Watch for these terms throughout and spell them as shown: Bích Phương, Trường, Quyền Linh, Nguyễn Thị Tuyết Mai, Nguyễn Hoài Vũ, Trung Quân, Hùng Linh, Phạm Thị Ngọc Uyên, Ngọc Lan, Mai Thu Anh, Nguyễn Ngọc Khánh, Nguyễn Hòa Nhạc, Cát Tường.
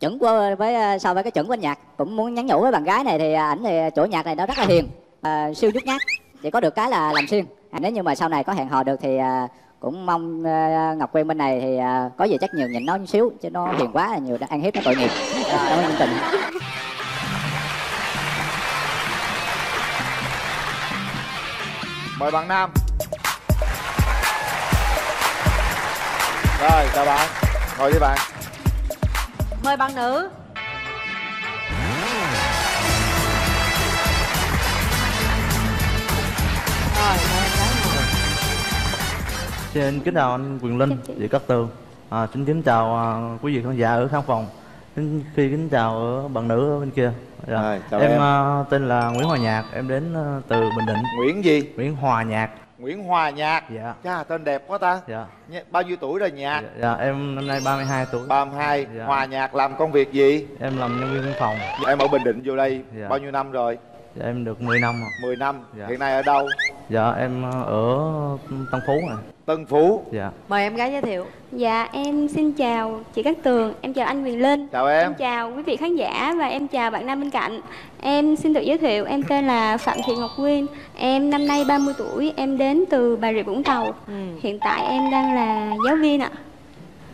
chuẩn của với so với cái chuẩn của anh Nhạc. Cũng muốn nhắn nhủ với bạn gái này thì ảnh thì chỗ Nhạc này nó rất là hiền, siêu nhút nhát, chỉ có được cái là làm xuyên. Nếu như mà sau này có hẹn hò được thì cũng mong Ngọc Uyên bên này thì có gì chắc nhiều nhìn nó xíu chứ nó hiền quá là nhiều ăn hiếp nó tội nghiệp. Cảm ơn chương trình. Mời bạn nam. Rồi, chào bạn. Ngồi với bạn. Mời bạn nữ. Rồi, xin kính chào anh Quyền Linh, chị Cát Tường. Xin kính chào quý vị khán giả ở khán phòng. Xin kính chào bạn nữ ở bên kia. Rồi, chào em. Tên là Nguyễn Hòa Nhạc, em đến từ Bình Định. Nguyễn gì? Nguyễn Hòa Nhạc. Nguyễn Hòa Nhạc. Dạ. Chà, tên đẹp quá ta. Dạ. Bao nhiêu tuổi rồi Nhạc? Dạ, em năm nay 32 tuổi. 32. Dạ. Hòa Nhạc làm công việc gì? Em làm nhân viên văn phòng. Em ở Bình Định vô đây dạ. Bao nhiêu năm rồi? Dạ, em được 10 năm rồi. 10 năm. Dạ. Hiện nay ở đâu? Dạ, em ở Tân Phú này. Tân Phú. Dạ. Mời em gái giới thiệu. Dạ, em xin chào chị Cát Tường, em chào anh Quyền Linh. Chào em. Em chào quý vị khán giả và em chào bạn nam bên cạnh. Em xin tự giới thiệu, em tên là Phạm Thị Ngọc Uyên. Em năm nay 30 tuổi, em đến từ Bà Rịa Vũng Tàu. Hiện tại em đang là giáo viên ạ.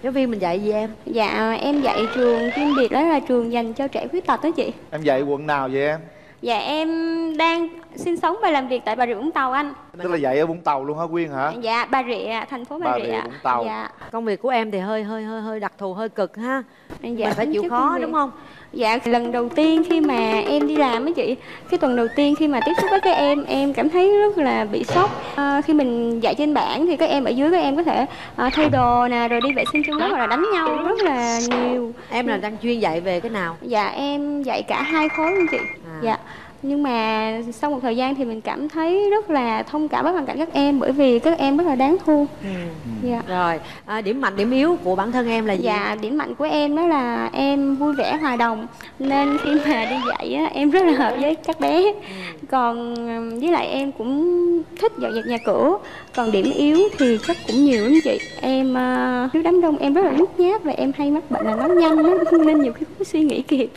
Giáo viên mình dạy gì em? Dạ, em dạy trường chuyên biệt, đó là trường dành cho trẻ khuyết tật đó chị. Em dạy quận nào vậy em? Dạ em đang sinh sống và làm việc tại Bà Rịa Vũng Tàu anh. Tức là dạy ở Vũng Tàu luôn hả Quyên hả? Dạ Bà Rịa, thành phố Bà Rịa Vũng Tàu. Dạ. Công việc của em thì hơi đặc thù, hơi cực ha. Dạ, phải chịu khó đúng không? Dạ lần đầu tiên khi mà em đi làm á chị, cái tuần đầu tiên khi mà tiếp xúc với các em cảm thấy rất là bị sốc. Khi mình dạy trên bảng thì các em ở dưới các em có thể thay đồ nè, rồi đi vệ sinh trong lớp hoặc là đánh nhau rất là nhiều. Em là đang chuyên dạy về cái nào? Dạ em dạy cả hai khối luôn chị. Dạ. Nhưng mà sau một thời gian thì mình cảm thấy rất là thông cảm với hoàn cảnh các em, bởi vì các em rất là đáng thương. Dạ. Rồi, điểm mạnh, điểm yếu của bản thân em là gì? Dạ, điểm mạnh của em đó là em vui vẻ, hòa đồng. Nên khi mà đi dạy á, em rất là hợp với các bé. Còn với lại em cũng thích dọn dẹp nhà cửa. Còn điểm yếu thì chắc cũng nhiều lắm chị. Em thiếu đám đông, em rất là nhút nhát và em hay mắc bệnh là nói nhanh lắm, nên nhiều khi không suy nghĩ kịp.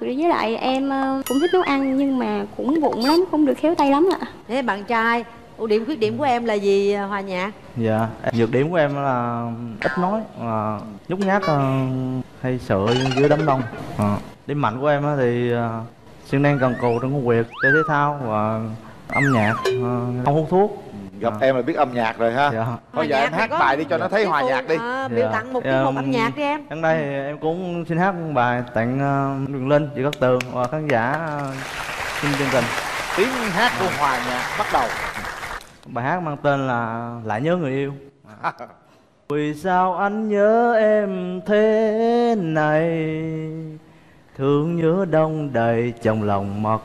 Với lại em cũng thích nấu ăn nhưng mà cũng vụng lắm, không được khéo tay lắm ạ. Thế bạn trai, ưu điểm khuyết điểm của em là gì Hòa Nhạc? Dạ, nhược điểm của em là ít nói, nhút nhát, hay sợ dưới đám đông. Điểm mạnh của em thì siêng năng cần cù trong công việc, chơi thể thao và âm nhạc, không hút thuốc. Gặp em là biết âm nhạc rồi ha. Dạ. Thôi giờ em hát bài đi cho nó thấy Hòa Nhạc đi. Biểu tặng một tiết mục âm nhạc đi em. Hôm nay em cũng xin hát bài tặng Quyền Linh, chị Cát Tường và khán giả trên chương trình. Tiếng hát của Hòa Nhạc bắt đầu. Bài hát mang tên là Lại Nhớ Người Yêu. Vì sao anh nhớ em thế này, thương nhớ đông đầy trong lòng mật.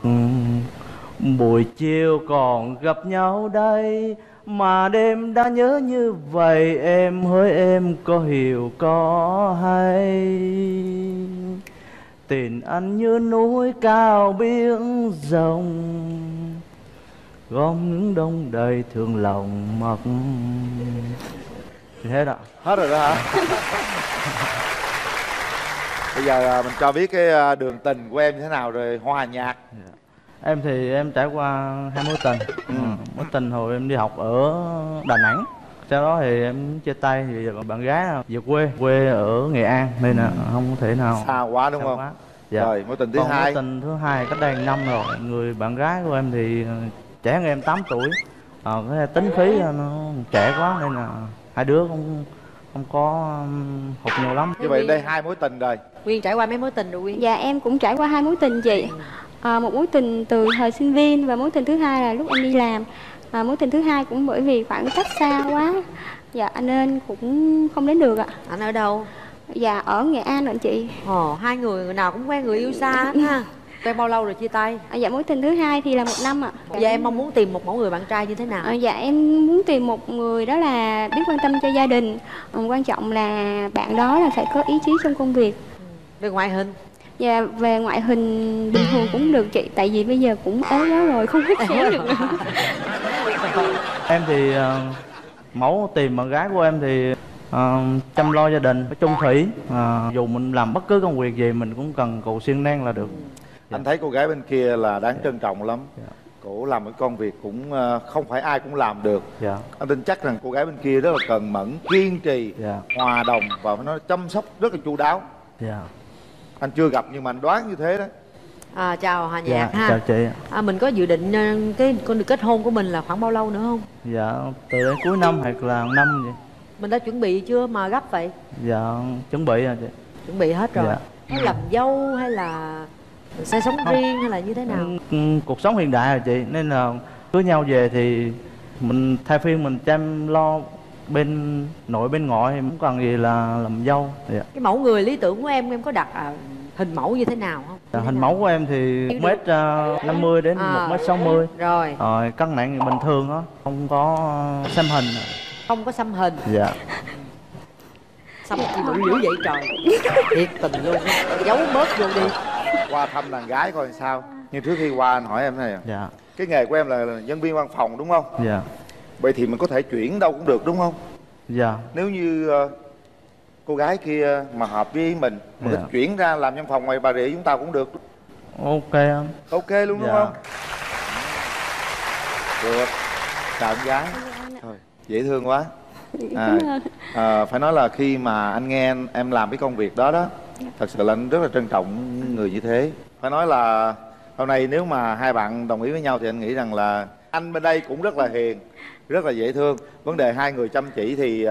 Buổi chiều còn gặp nhau đây, mà đêm đã nhớ như vậy. Em hỡi em có hiểu có hay, tình anh như núi cao biển rộng, gom những đông đầy thương lòng mật. Thì hết ạ. Hết rồi đó hả? Bây giờ mình cho biết cái đường tình của em như thế nào rồi Hòa Nhạc. Em thì em trải qua 2 mối tình. Mối tình hồi em đi học ở Đà Nẵng. Sau đó thì em chia tay thì bạn gái về quê ở Nghệ An nên là không thể nào. Xa quá đúng không? Dạ. Rồi mối tình thứ hai. Mối tình thứ hai cách đây 5 năm rồi. Người bạn gái của em thì trẻ hơn em 8 tuổi. Cái tính khí nó trẻ quá nên là hai đứa không có học nhiều lắm. Như vậy đây 2 mối tình rồi. Quyên trải qua mấy mối tình rồi Quyên? Dạ em cũng trải qua 2 mối tình chị. Một mối tình từ thời sinh viên và mối tình thứ hai là lúc em đi làm. Mối tình thứ hai cũng bởi vì khoảng cách xa quá, dạ nên cũng không đến được ạ. Anh ở đâu? Dạ ở Nghệ An rồi chị. Hai người nào cũng quen người yêu xa ha. Quen bao lâu rồi chia tay? Dạ mối tình thứ hai thì là 1 năm ạ. Dạ em mong muốn tìm một mẫu người bạn trai như thế nào? Dạ em muốn tìm một người đó là biết quan tâm cho gia đình. Quan trọng là bạn đó là phải có ý chí trong công việc. Về ngoại hình? Dạ, về ngoại hình bình thường cũng được chị. Tại vì bây giờ cũng ế quá rồi, không biết khéo được nữa. Em thì mẫu tìm bạn gái của em thì chăm lo gia đình, chung thủy. Dù mình làm bất cứ công việc gì mình cũng cần cụ siêng năng là được. Anh thấy cô gái bên kia là đáng trân trọng lắm. Cô làm cái công việc cũng không phải ai cũng làm được. Anh tin chắc rằng cô gái bên kia rất là cần mẫn, kiên trì, hòa đồng và nó chăm sóc rất là chu đáo. Anh chưa gặp nhưng mà anh đoán như thế đó. Chào Hòa Nhạc ha. Chào chị. Mình có dự định cái con kết hôn của mình là khoảng bao lâu nữa không? Dạ, từ đến cuối năm hoặc là năm vậy. Mình đã chuẩn bị chưa mà gấp vậy? Dạ, chuẩn bị rồi chị. Chuẩn bị hết rồi. Có làm dâu hay là sẽ sống riêng hay là như thế nào? Cuộc sống hiện đại rồi chị, nên là cưới nhau về thì mình thay phiên mình chăm lo bên nội bên ngoại, thì cũng cần gì là làm dâu. Cái mẫu người lý tưởng của em có đặt hình mẫu như thế nào không? Dạ, hình mẫu của em thì 1m50 đến 1m60. Rồi. Cân nặng bình thường đó, không có xăm hình. Không có xăm hình. Dạ. Xăm chi bự dữ vậy trời. Thiệt tình luôn, giấu bớt vô đi. Qua thăm đàn gái coi sao. Nhưng trước khi qua anh hỏi em thế này. Dạ. Cái nghề của em là nhân viên văn phòng đúng không? Dạ. Vậy thì mình có thể chuyển đâu cũng được đúng không? Dạ. Nếu như cô gái kia mà hợp với mình có chuyển ra làm văn phòng ngoài Bà Rịa chúng ta cũng được. Ok anh. Ok luôn đúng không? Được. Chào em gái. Thôi, dễ thương quá. Phải nói là khi mà anh nghe em làm cái công việc đó đó, thật sự là anh rất là trân trọng người như thế. Phải nói là hôm nay nếu mà hai bạn đồng ý với nhau thì anh nghĩ rằng là anh bên đây cũng rất là hiền, rất là dễ thương. Vấn đề hai người chăm chỉ thì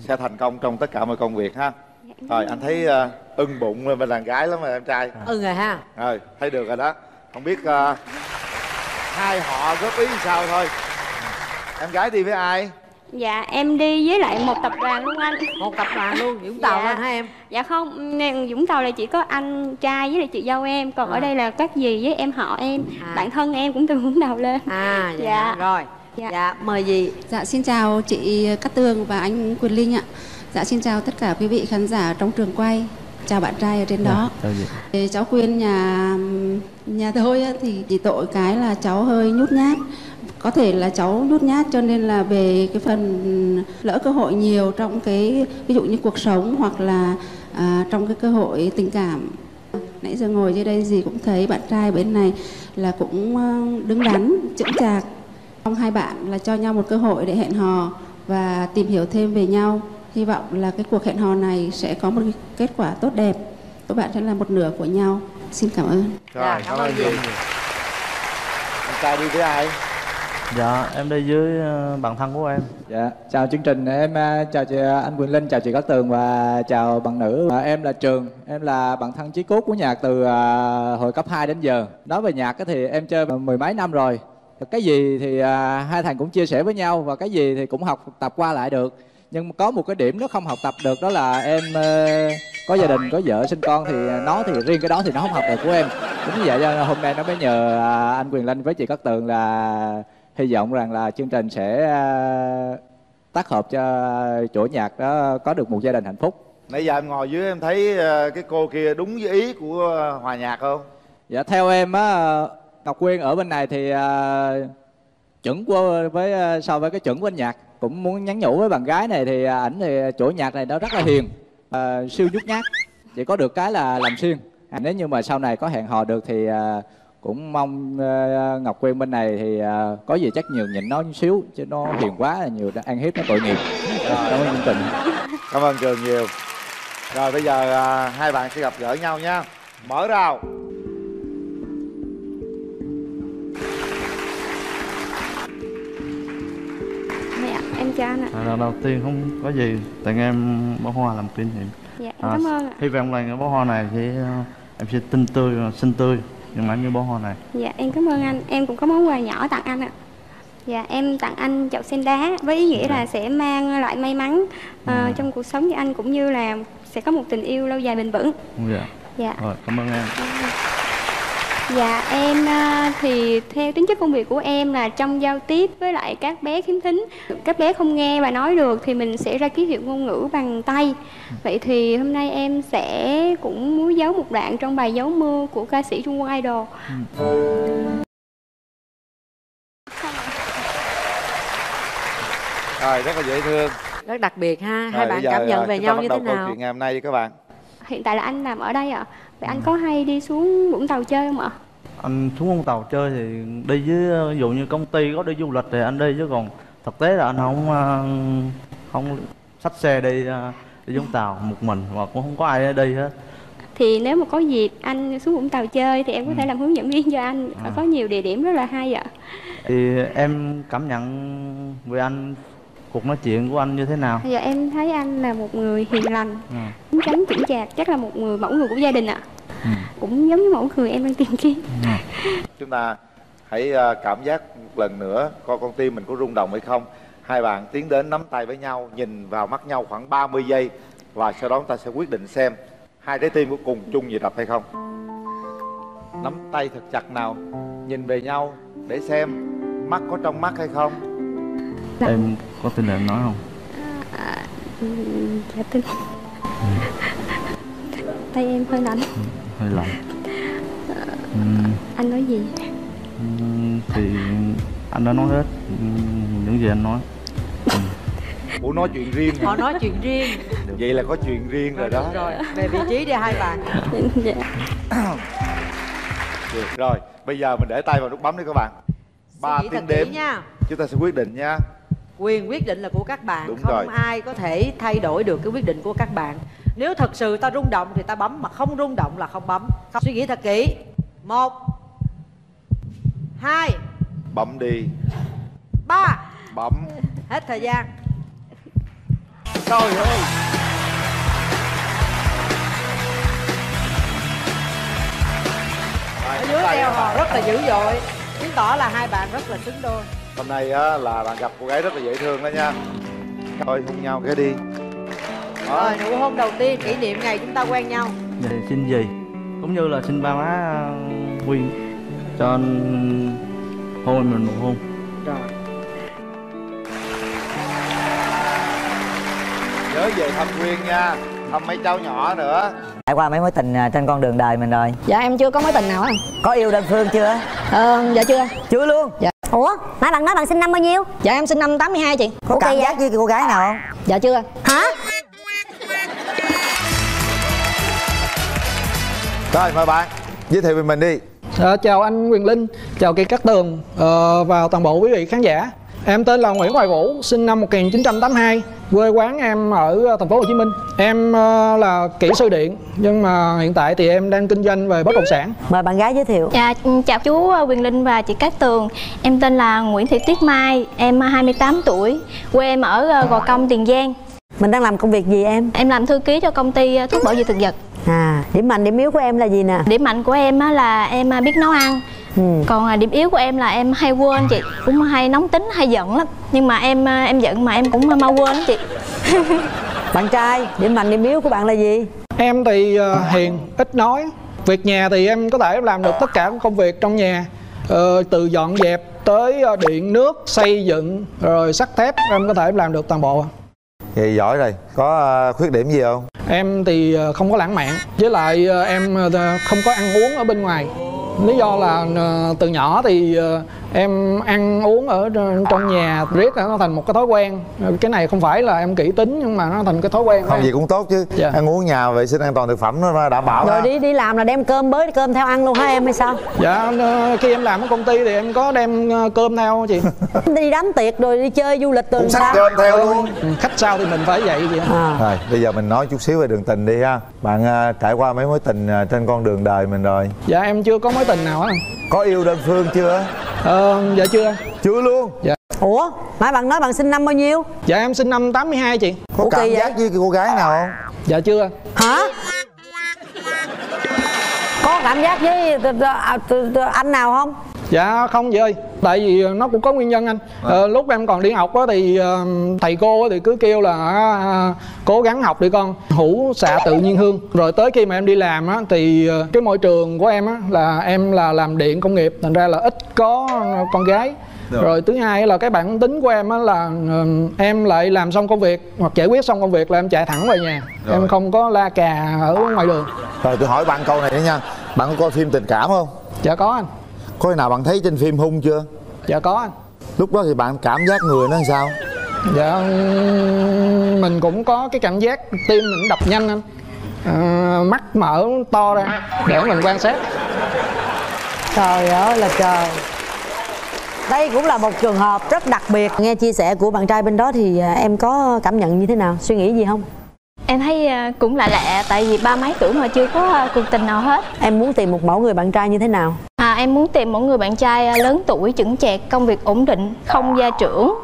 sẽ thành công trong tất cả mọi công việc ha. Rồi anh thấy ưng bụng bên đàn gái lắm rồi em trai. Ưng rồi ha. Rồi thấy được rồi đó. Không biết hai họ góp ý sao thôi. Em gái đi với ai? Dạ em đi với lại một tập đoàn luôn anh. Một tập đoàn luôn, Vũng Tàu anh hả em? Dạ không, Vũng Tàu là chỉ có anh trai với lại chị dâu em. Còn ở đây là các dì với em họ em, bạn thân em cũng từ Vũng Tàu lên. Dạ rồi. Dạ mời dì. Dạ xin chào chị Cát Tường và anh Quyền Linh ạ. Dạ xin chào tất cả quý vị khán giả trong trường quay. Chào bạn trai ở trên đó. Cháu Quyên nhà tôi thì chỉ tội cái là cháu hơi nhút nhát. Có thể là cháu nhút nhát cho nên là về cái phần lỡ cơ hội nhiều trong cái ví dụ như cuộc sống hoặc là trong cái cơ hội tình cảm. Nãy giờ ngồi dưới đây dì cũng thấy bạn trai bên này là cũng đứng đắn, chững chạc. Trong hai bạn là cho nhau một cơ hội để hẹn hò và tìm hiểu thêm về nhau. Hy vọng là cái cuộc hẹn hò này sẽ có một kết quả tốt đẹp. Các bạn sẽ là một nửa của nhau. Xin cảm ơn. Rồi, cảm ơn dì. Bạn trai đi với ai? Dạ, em đi với bạn thân của em. Dạ, chào chương trình, em chào chị, anh Quyền Linh, chào chị Cát Tường và chào bạn nữ. Em là Trường, em là bạn thân chí cốt của Nhạc từ hồi cấp 2 đến giờ. Nói về Nhạc thì em chơi mười mấy năm rồi. Cái gì thì hai thằng cũng chia sẻ với nhau và cái gì thì cũng học tập qua lại được. Nhưng có một cái điểm nó không học tập được đó là em có gia đình, có vợ, sinh con thì nó thì riêng cái đó thì nó không học được của em. Đúng như vậy hôm nay nó mới nhờ anh Quyền Linh với chị Cát Tường là hy vọng rằng là chương trình sẽ tác hợp cho chỗ Nhạc đó có được một gia đình hạnh phúc. Nãy giờ em ngồi dưới em thấy cái cô kia đúng với ý của Hòa Nhạc không? Dạ theo em á, Ngọc Quyên ở bên này thì chuẩn của so với cái chuẩn của anh Nhạc. Cũng muốn nhắn nhủ với bạn gái này thì ảnh thì chỗ Nhạc này nó rất là hiền, siêu nhút nhát, chỉ có được cái là làm siêng. Nếu như mà sau này có hẹn hò được thì cũng mong Ngọc Quyên bên này thì có gì chắc nhường nhịn nó xíu chứ nó hiền quá là nhiều ăn hiếp nó tội nghiệp. Cảm ơn chương trình. Cảm ơn Trường nhiều. Rồi bây giờ hai bạn sẽ gặp gỡ nhau nha. Mở rào. Mẹ em chào anh ạ. Đầu tiên không có gì, tặng em bó hoa làm kỷ niệm. Dạ cảm ơn ạ. Hy vọng là cái bó hoa này thì em sẽ tinh tươi, xinh tươi. Nhưng mà như bó hoa này. Dạ em cảm ơn anh. Em cũng có món quà nhỏ tặng anh ạ. Dạ em tặng anh chậu sen đá với ý nghĩa là sẽ mang lại may mắn trong cuộc sống với anh, cũng như là sẽ có một tình yêu lâu dài bền vững. Dạ. Rồi, cảm ơn em. Dạ em thì theo tính chất công việc của em là trong giao tiếp với lại các bé khiếm thính, các bé không nghe và nói được thì mình sẽ ra ký hiệu ngôn ngữ bằng tay. Vậy thì hôm nay em sẽ cũng muốn giấu một đoạn trong bài Giấu Mưa của ca sĩ Trung Quân Idol. Rồi rất là dễ thương. Rất đặc biệt ha. Hai bạn cảm nhận về nhau như thế nào? Chuyện ngày hôm nay các bạn. Hiện tại là anh làm ở đây ạ. Vậy anh có hay đi xuống Vũng Tàu chơi không ạ? Anh xuống Vũng Tàu chơi thì đi với, ví dụ như công ty có đi du lịch thì anh đi, chứ còn thực tế là anh không xách xe đi Vũng Tàu một mình, mà cũng không có ai đi hết. Thì nếu mà có dịp anh xuống Vũng Tàu chơi thì em có thể làm hướng dẫn viên cho anh. Có nhiều địa điểm rất là hay ạ. Thì em cảm nhận về anh, cuộc nói chuyện của anh như thế nào? Dạ em thấy anh là một người hiền lành, tránh chững chạc, chắc là một người mẫu người của gia đình ạ. Cũng giống như mẫu người em đang tìm kiếm. Chúng ta hãy cảm giác một lần nữa coi con tim mình có rung động hay không. Hai bạn tiến đến nắm tay với nhau, nhìn vào mắt nhau khoảng 30 giây và sau đó chúng ta sẽ quyết định xem hai trái tim có cùng chung nhịp đập hay không. Nắm tay thật chặt nào, nhìn về nhau để xem mắt có trong mắt hay không. Em có tin là em nói không? Dạ tin. Tay em hơi lạnh. Hơi lạnh. Anh nói gì? Thì anh đã nói hết những gì anh nói. Ủa nói chuyện riêng. Họ nói chuyện riêng. Vậy là có chuyện riêng rồi đó. Rồi, về vị trí đi hai bạn. Dạ. Được rồi, bây giờ mình để tay vào nút bấm đi các bạn. 3 tiếng đếm nha. Chúng ta sẽ quyết định nha. Quyền quyết định là của các bạn. Đúng không rồi. Ai có thể thay đổi được cái quyết định của các bạn. Nếu thật sự ta rung động thì ta bấm, mà không rung động là không bấm. Suy nghĩ thật kỹ. 1 2. Bấm đi. 3. Bấm. Hết thời gian. Trời ơi. Ở dưới đeo họ rất là dữ dội, chứng tỏ là hai bạn rất là xứng đôi. Hôm nay á, là bạn gặp cô gái rất là dễ thương đó nha. Thôi hôn nhau cái đi. Rồi, nụ hôn đầu tiên kỷ niệm ngày chúng ta quen nhau. Vậy xin gì cũng như là xin ba má Quyên cho anh hôn mình một hôn. Rồi. Nhớ về thăm Quyên nha, thăm mấy cháu nhỏ nữa. Trải qua mấy mối tình trên con đường đời mình rồi. Dạ em chưa có mối tình nào. Không có yêu đơn phương chưa? Dạ chưa. Chưa luôn? Dạ. Ủa nãy bạn nói bạn sinh năm bao nhiêu? Dạ em sinh năm 82 chị. Có cảm giác với cô gái nào không? Dạ chưa. Hả? Rồi mời bạn giới thiệu về mình đi. Chào anh Quyền Linh, chào chị Cát Tường và toàn bộ quý vị khán giả. Em tên là Nguyễn Hoài Vũ, sinh năm 1982, quê quán em ở thành phố Hồ Chí Minh. Em là kỹ sư điện, nhưng mà hiện tại thì em đang kinh doanh về bất động sản. Mời bạn gái giới thiệu. Dạ, chào chú Quyền Linh và chị Cát Tường. Em tên là Nguyễn Thị Tuyết Mai, em 28 tuổi, quê em ở Gò Công, Tiền Giang. Mình đang làm công việc gì em? Em làm thư ký cho công ty thuốc bảo vệ thực vật. Điểm mạnh, điểm yếu của em là gì nè? Điểm mạnh của em là em biết nấu ăn. Còn điểm yếu của em là em hay quên chị. Cũng hay nóng tính, hay giận lắm. Nhưng mà em giận mà em cũng mau quên lắm chị. Bạn trai, điểm mạnh, điểm yếu của bạn là gì? Em thì hiền, ít nói. Việc nhà thì em có thể làm được tất cả các công việc trong nhà, từ dọn dẹp tới điện nước, xây dựng, rồi sắt thép. Em có thể làm được toàn bộ. Vậy giỏi rồi. Có khuyết điểm gì không? Em thì không có lãng mạn. Với lại em không có ăn uống ở bên ngoài. Lý do là từ nhỏ thì em ăn uống ở trong nhà, riết là nó thành một cái thói quen. Cái này không phải là em kỹ tính, nhưng mà nó thành cái thói quen. Không gì cũng tốt chứ. Ăn uống nhà, vệ sinh an toàn thực phẩm nó đảm bảo. Rồi đi làm là đem cơm bới cơm theo ăn luôn hả em hay sao? Dạ, khi em làm ở công ty thì em có đem cơm theo chị. Đi đám tiệc rồi đi chơi du lịch cũng xách cơm theo luôn. Khách sao thì mình phải vậy chị. Rồi bây giờ mình nói chút xíu về đường tình đi ha. Bạn trải qua mấy mối tình trên con đường đời mình rồi. Dạ em chưa có mối tình nào á. Có yêu đơn phương chưa? Dạ chưa. Chưa luôn? Dạ. Ủa? Nãy bạn nói bạn sinh năm bao nhiêu? Dạ em sinh năm 82 chị. Có cảm giác với cô gái nào không? Dạ chưa. Hả? Có cảm giác với anh nào không? Dạ không vậy ơi. Tại vì nó cũng có nguyên nhân anh. Lúc em còn đi học thì thầy cô thì cứ kêu là cố gắng học đi con, hữu xạ tự nhiên hương. Rồi tới khi mà em đi làm thì cái môi trường của em là em là làm điện công nghiệp, thành ra là ít có con gái. Rồi thứ hai là cái bản tính của em là em lại làm xong công việc hoặc giải quyết xong công việc là em chạy thẳng về nhà. Rồi. Em không có la cà ở ngoài đường. Rồi tôi hỏi bạn câu này nữa nha. Bạn có coi phim tình cảm không? Dạ có anh. Có khi nào bạn thấy trên phim hung chưa? Dạ có anh. Lúc đó thì bạn cảm giác người nó làm sao? Dạ, mình cũng có cái cảm giác tim mình đập nhanh anh, mắt mở to ra để mình quan sát. Trời ơi là trời. Đây cũng là một trường hợp rất đặc biệt. Nghe chia sẻ của bạn trai bên đó thì em có cảm nhận như thế nào, suy nghĩ gì không? Em thấy cũng lạ lạ, tại vì ba mấy tuổi mà chưa có cuộc tình nào hết. Em muốn tìm một mẫu người bạn trai như thế nào? Em muốn tìm một người bạn trai lớn tuổi, chững chạc, công việc ổn định, không gia trưởng,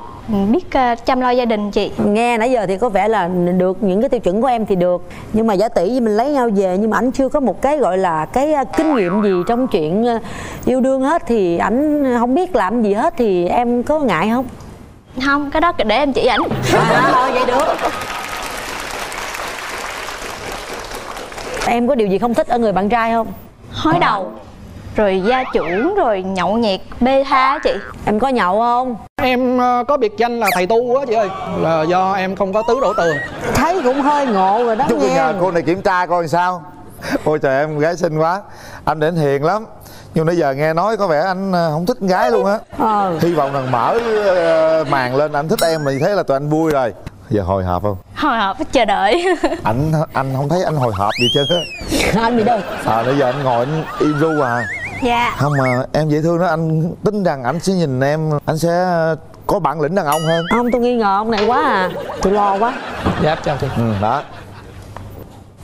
biết chăm lo gia đình chị. Nghe nãy giờ thì có vẻ là được những cái tiêu chuẩn của em thì được, nhưng mà giả tỷ mình lấy nhau về nhưng mà ảnh chưa có một cái gọi là cái kinh nghiệm gì trong chuyện yêu đương hết, thì ảnh không biết làm gì hết, thì em có ngại không? Không, cái đó để em chỉ ảnh. Thôi vậy được. Em có điều gì không thích ở người bạn trai không? Hói đầu, rồi gia trưởng, rồi nhậu nhẹt, bê tha chị. Em có nhậu không? Em có biệt danh là thầy tu á chị ơi, là do em không có tứ đổ tường. Thấy cũng hơi ngộ rồi đó nghe. Chúng nhờ cô này kiểm tra coi sao. Ôi trời, em gái xinh quá. Anh đến hiền lắm, nhưng nãy giờ nghe nói có vẻ anh không thích gái luôn á. Hy vọng rằng mở màn lên anh thích em là như thế là tụi anh vui rồi. Giờ hồi hộp không? Hồi hộp, chờ đợi. Anh không thấy anh hồi hộp gì chứ. Anh bị đâu? Nãy giờ anh ngồi anh im ru à. Dạ. Không mà em dễ thương đó, anh tin rằng anh sẽ nhìn em, anh sẽ có bản lĩnh đàn ông hơn. Không, tôi nghi ngờ ông này quá à, tôi lo quá. Dạ, chào chị. Đó.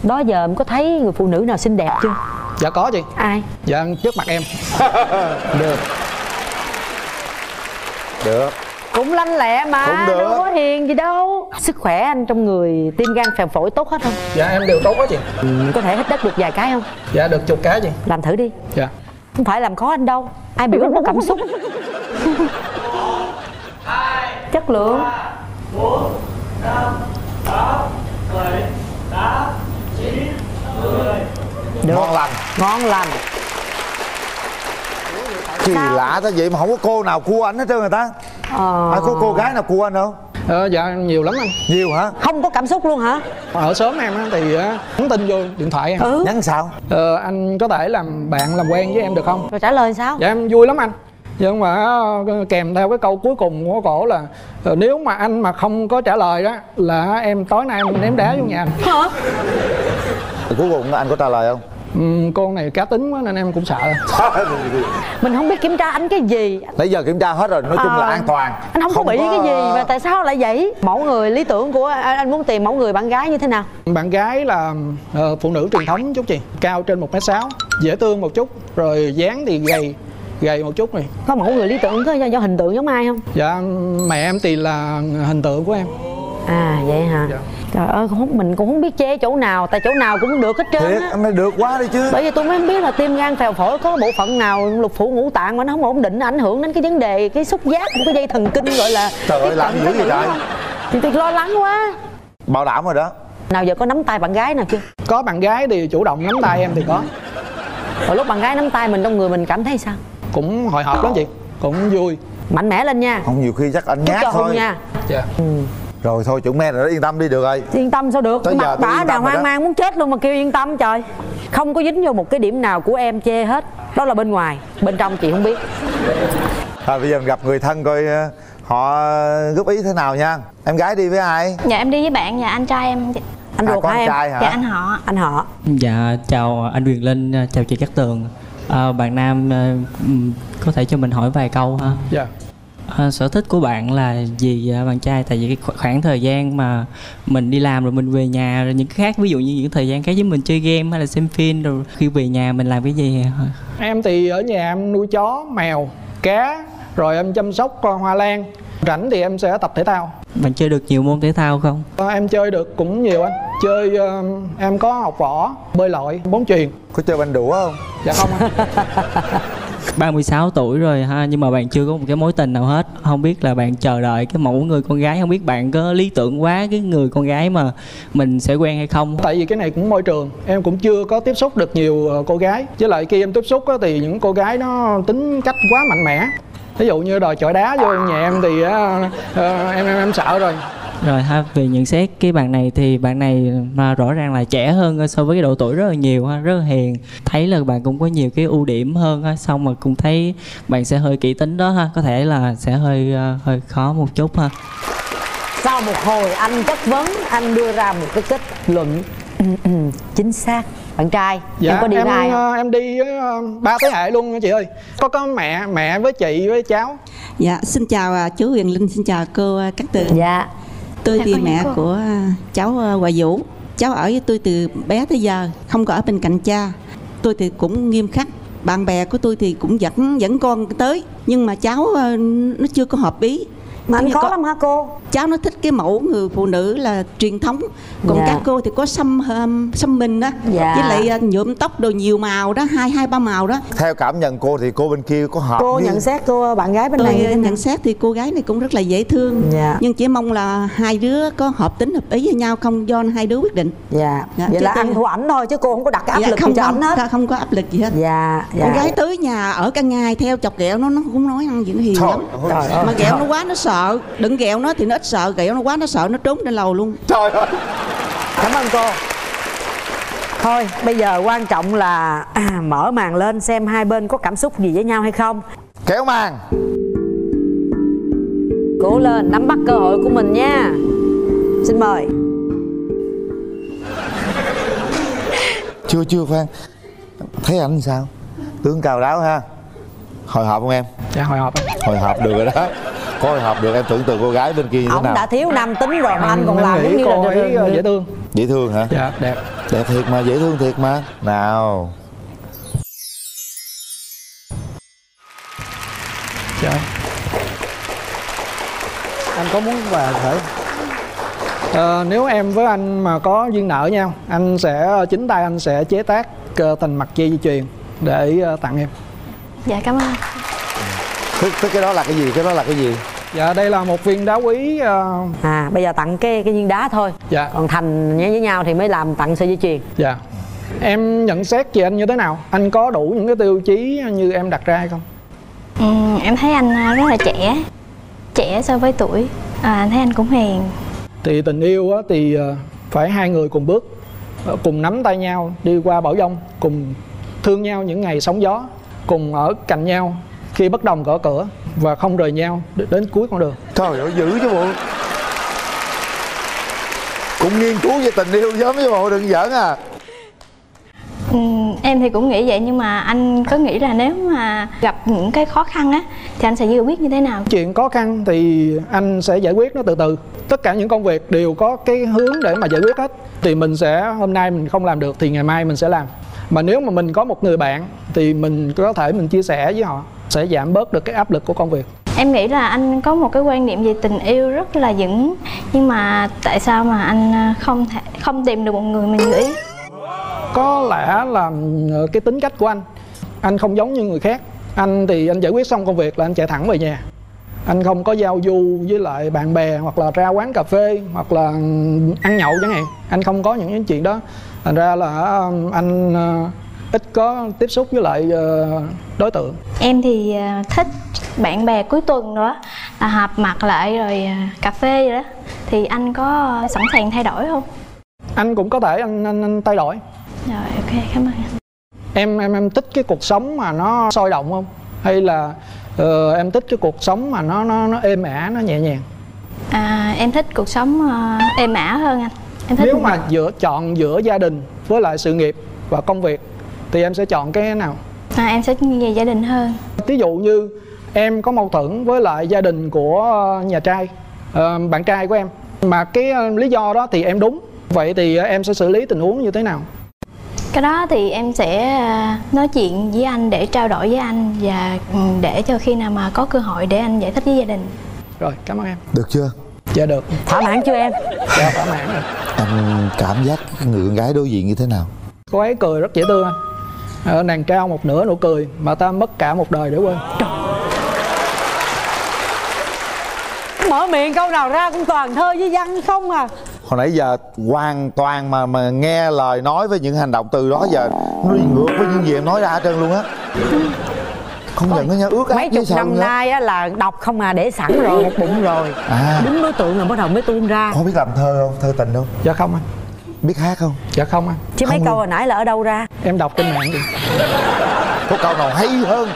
Đó giờ em có thấy người phụ nữ nào xinh đẹp chưa? Dạ có chị. Ai? Dạ trước mặt em. Được. Được. Cũng lanh lẹ mà, đâu có hiền gì đâu. Sức khỏe anh trong người, tim gan phèo phổi tốt hết không? Dạ em đều tốt hết chị. Có thể hít đất được vài cái không? Dạ được chục cái chị. Làm thử đi. Dạ. Không phải làm khó anh đâu, ai biểu anh có cảm xúc. Chất lượng. 4, 5, 6, 7, 8, 9, 10. Ngon lành. Ngon lành. Kỳ lạ thế vậy mà không có cô nào cua anh hết trơn người ta. Có cô gái nào cua anh không? Dạ nhiều lắm anh. Nhiều hả? Không có cảm xúc luôn hả? Ở sớm em thì nhắn tin vô điện thoại em. Nhắn sao? Anh có thể làm bạn, làm quen với em được không? Rồi trả lời sao? Dạ em vui lắm anh, nhưng mà kèm theo cái câu cuối cùng của cổ là nếu mà anh mà không có trả lời đó là em tối nay em ném đá vô nhà anh. Hả? Cuối cùng anh có trả lời không? Con này cá tính quá nên em cũng sợ. Mình không biết kiểm tra anh cái gì. Nãy giờ kiểm tra hết rồi, nói chung là an toàn. Anh không có bị cái gì mà tại sao lại vậy? Mẫu người lý tưởng của anh muốn tìm mẫu người bạn gái như thế nào? Bạn gái là phụ nữ truyền thống chút chị. Cao trên 1m6, dễ thương một chút. Rồi dáng thì gầy, gầy một chút này. Có mẫu người lý tưởng, có do hình tượng giống ai không? Dạ mẹ em thì là hình tượng của em. À vậy hả? Dạ. Trời ơi, mình cũng không biết chê chỗ nào, tại chỗ nào cũng được hết trơn. Thiệt, em nói được quá đi chứ. Bởi vì tôi mới biết là tim gan phèo phổi có bộ phận nào lục phủ ngũ tạng mà nó không ổn định, ảnh hưởng đến cái vấn đề cái xúc giác của cái dây thần kinh gọi là. Trời ơi, làm dữ vậy trời. Thì tôi lo lắng quá. Bảo đảm rồi đó. Nào giờ có nắm tay bạn gái nào chưa? Có bạn gái thì chủ động nắm tay em thì có. Hồi lúc bạn gái nắm tay mình trong người mình cảm thấy sao? Cũng hồi hộp lắm chị, cũng vui. Mạnh mẽ lên nha. Không nhiều khi chắc anh nhát thôi nha. Dạ. Rồi thôi chuẩn me rồi đó, yên tâm đi được rồi. Yên tâm sao được, mặt bả nào hoang mang muốn chết luôn mà kêu yên tâm trời. Không có dính vô một cái điểm nào của em chê hết. Đó là bên ngoài, bên trong chị không biết. Bây giờ mình gặp người thân coi họ góp ý thế nào nha. Em gái đi với ai? Dạ em đi với bạn và anh trai em. Anh ruột hả em? Dạ anh họ. Anh họ. Dạ chào anh Quyền Linh, chào chị Cát Tường. Bạn Nam có thể cho mình hỏi vài câu ha? Dạ. Sở thích của bạn là gì bạn trai? Tại vì cái khoảng thời gian mà mình đi làm rồi mình về nhà rồi những cái khác, ví dụ như những thời gian khác với mình chơi game hay là xem phim, rồi khi về nhà mình làm cái gì? Em thì ở nhà em nuôi chó, mèo, cá, rồi em chăm sóc hoa lan. Rảnh thì em sẽ tập thể thao. Bạn chơi được nhiều môn thể thao không? Em chơi được cũng nhiều anh. Chơi em có học võ, bơi lội, bóng chuyền. Có chơi banh đũa không? Dạ không anh. 36 tuổi rồi ha, nhưng mà bạn chưa có một cái mối tình nào hết. Không biết là bạn chờ đợi cái mẫu người con gái, không biết bạn có lý tưởng quá cái người con gái mà mình sẽ quen hay không? Tại vì cái này cũng môi trường, em cũng chưa có tiếp xúc được nhiều cô gái. Với lại khi em tiếp xúc thì những cô gái nó tính cách quá mạnh mẽ. Ví dụ như đòi chọi đá vô nhà em thì em sợ rồi. Rồi ha, về nhận xét cái bạn này thì bạn này mà rõ ràng là trẻ hơn so với cái độ tuổi rất là nhiều ha, rất là hiền. Thấy là bạn cũng có nhiều cái ưu điểm hơn ha, xong mà cũng thấy bạn sẽ hơi kỹ tính đó ha, có thể là sẽ hơi khó một chút ha. Sau một hồi anh chất vấn, anh đưa ra một cái kết luận chính xác. Bạn trai dạ, em có đi với ai? Em đi với ba thế hệ luôn chị ơi. Có mẹ với chị với cháu. Dạ xin chào chú Quyền Linh, xin chào cô Cát Tường. Dạ. Tôi là mẹ của cháu Hoài Vũ. Cháu ở với tôi từ bé tới giờ, không có ở bên cạnh cha. Tôi thì cũng nghiêm khắc, bạn bè của tôi thì cũng dẫn con tới, nhưng mà cháu nó chưa có hợp ý. Mà anh khó lắm hả cô? Cháu nó thích cái mẫu người phụ nữ là truyền thống. Còn dạ, các cô thì có xăm mình á, dạ, với lại nhuộm tóc đồ nhiều màu đó, hai ba màu đó. Theo cảm nhận cô thì cô bên kia có hợp cô như... nhận xét cô bạn gái bên tôi này nhận xét thì cô gái này cũng rất là dễ thương, dạ, nhưng chỉ mong là hai đứa có hợp tính hợp ý với nhau không, do hai đứa quyết định. Dạ, dạ. Vậy chứ là tôi... anh của ảnh thôi chứ cô không có đặt cái áp dạ, lực không, cho ảnh hết. Không có áp lực gì hết. Dạ, dạ. Con gái tới nhà ở cả ngày theo chọc ghẹo nó cũng nói ăn gì nó hiền lắm. Mà ghẹo nó quá nó sợ. Đừng ghẹo nó thì nó ít sợ, ghẹo nó quá nó sợ, nó trốn lên lầu luôn. Trời ơi. Cảm ơn cô. Thôi bây giờ quan trọng là mở màn lên xem hai bên có cảm xúc gì với nhau hay không. Kéo màn. Cố lên, nắm bắt cơ hội của mình nha. Xin mời. Chưa Phan. Thấy anh sao? Tướng cao đáo ha. Hồi hộp không em? Dạ hồi hộp. Hồi hộp được rồi đó. Có hồi hộp được, em tưởng từ cô gái bên kia như thế nào. Đã thiếu nam tính rồi mà anh còn làm cũng như là dễ thương. Dễ thương hả? Dạ, đẹp. Đẹp thiệt mà, dễ thương thiệt mà. Nào. Dạ. Anh có muốn về thử? Nếu em với anh mà có duyên nợ nhau, anh sẽ chính tay anh sẽ chế tác tình mặt dây chuyền để tặng em. Dạ cảm ơn. Tức cái đó là cái gì? Cái đó là cái gì? Dạ đây là một viên đá quý. Bây giờ tặng cái viên đá thôi. Dạ. Còn thành với nhau thì mới làm tặng sợi dây chuyền. Dạ. Em nhận xét về anh như thế nào? Anh có đủ những cái tiêu chí như em đặt ra hay không? Em thấy anh rất là trẻ. Trẻ so với tuổi. Anh thấy anh cũng hiền. Thì tình yêu thì phải hai người cùng bước, cùng nắm tay nhau đi qua bão giông, cùng thương nhau những ngày sóng gió, cùng ở cạnh nhau khi bất đồng gõ cửa và không rời nhau đến cuối con đường. Trời ơi dữ chứ bộ. Cũng nghiên cứu về tình yêu giống với bộ, đừng giỡn à. Em thì cũng nghĩ vậy, nhưng mà anh có nghĩ là nếu mà gặp những cái khó khăn á thì anh sẽ giải quyết như thế nào? Chuyện khó khăn thì anh sẽ giải quyết nó từ từ. Tất cả những công việc đều có cái hướng để mà giải quyết hết. Thì mình sẽ hôm nay mình không làm được thì ngày mai mình sẽ làm. Mà nếu mà mình có một người bạn thì mình có thể mình chia sẻ với họ, sẽ giảm bớt được cái áp lực của công việc. Em nghĩ là anh có một cái quan niệm về tình yêu rất là vững, nhưng mà tại sao mà anh không tìm được một người mình nghĩ? Có lẽ là cái tính cách của anh không giống như người khác. Anh thì anh giải quyết xong công việc là anh chạy thẳng về nhà. Anh không có giao du với lại bạn bè hoặc là ra quán cà phê hoặc là ăn nhậu chẳng hạn. Anh không có những cái chuyện đó. Thành ra là anh ít có tiếp xúc với lại đối tượng. Em thì thích bạn bè cuối tuần nữa là họp mặt lại rồi cà phê rồi đó. Thì anh có sẵn sàng thay đổi không? Anh cũng có thể anh thay đổi. Rồi ok, cảm ơn anh. Em thích cái cuộc sống mà nó sôi động không? Hay là em thích cái cuộc sống mà nó êm ả, nó nhẹ nhàng? Em thích cuộc sống êm ả hơn anh. Em thích. Nếu mà chọn giữa gia đình với lại sự nghiệp và công việc thì em sẽ chọn cái nào? Em sẽ về gia đình hơn. Ví dụ như em có mâu thuẫn với lại gia đình của nhà trai, bạn trai của em, mà cái lý do đó thì em đúng, vậy thì em sẽ xử lý tình huống như thế nào? Cái đó thì em sẽ nói chuyện với anh để trao đổi với anh, và để cho khi nào mà có cơ hội để anh giải thích với gia đình. Rồi, cảm ơn em. Được chưa? Dạ được. Thỏa mãn chưa em? Dạ thỏa mãn rồi. Anh cảm giác người con gái đối diện như thế nào? Cô ấy cười rất dễ thương anh. Nàng trao một nửa nụ cười mà ta mất cả một đời để quên. Trời. Mở miệng câu nào ra cũng toàn thơ với văn không à. Hồi nãy giờ hoàn toàn mà nghe lời nói với những hành động từ đó giờ nó đi ngược với những gì em nói ra hết trơn luôn á. Không nhận nó nha, ước mấy chục năm nay á là đọc không à, để sẵn rồi một bụng rồi. Đúng đối tượng là bắt đầu mới tuôn ra. Không biết làm thơ không? Thơ tình đâu? Dạ không anh. Biết hát không? Dạ không anh. Chứ mấy câu hồi nãy là ở đâu ra? Em đọc trên mạng. Có câu nào hay hơn,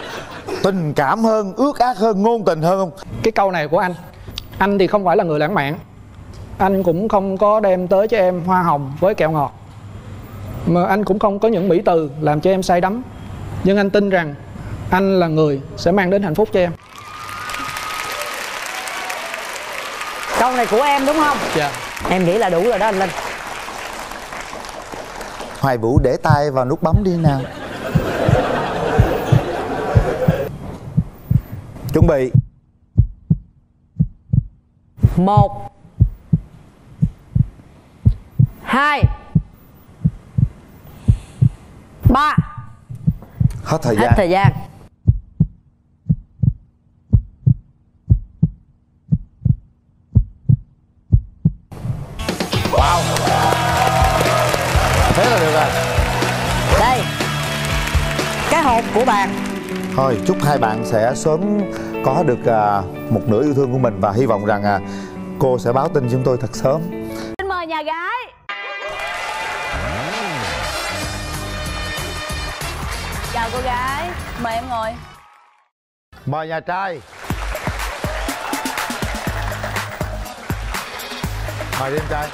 tình cảm hơn, ước ác hơn, ngôn tình hơn không? Cái câu này của anh. Anh thì không phải là người lãng mạn, anh cũng không có đem tới cho em hoa hồng với kẹo ngọt, mà anh cũng không có những mỹ từ làm cho em say đắm. Nhưng anh tin rằng anh là người sẽ mang đến hạnh phúc cho em. Câu này của em đúng không? Dạ. Em nghĩ là đủ rồi đó anh Linh. Hoài Vũ để tay vào nút bấm đi nào. Chuẩn bị. 1 2 3. Hết thời gian. Hết thời gian. Wow. Thế là được rồi. Đây, cái hộp của bạn. Thôi chúc hai bạn sẽ sớm có được một nửa yêu thương của mình. Và hy vọng rằng cô sẽ báo tin chúng tôi thật sớm. Xin mời nhà gái. Chào cô gái, mời em ngồi. Mời nhà trai. Mời em trai.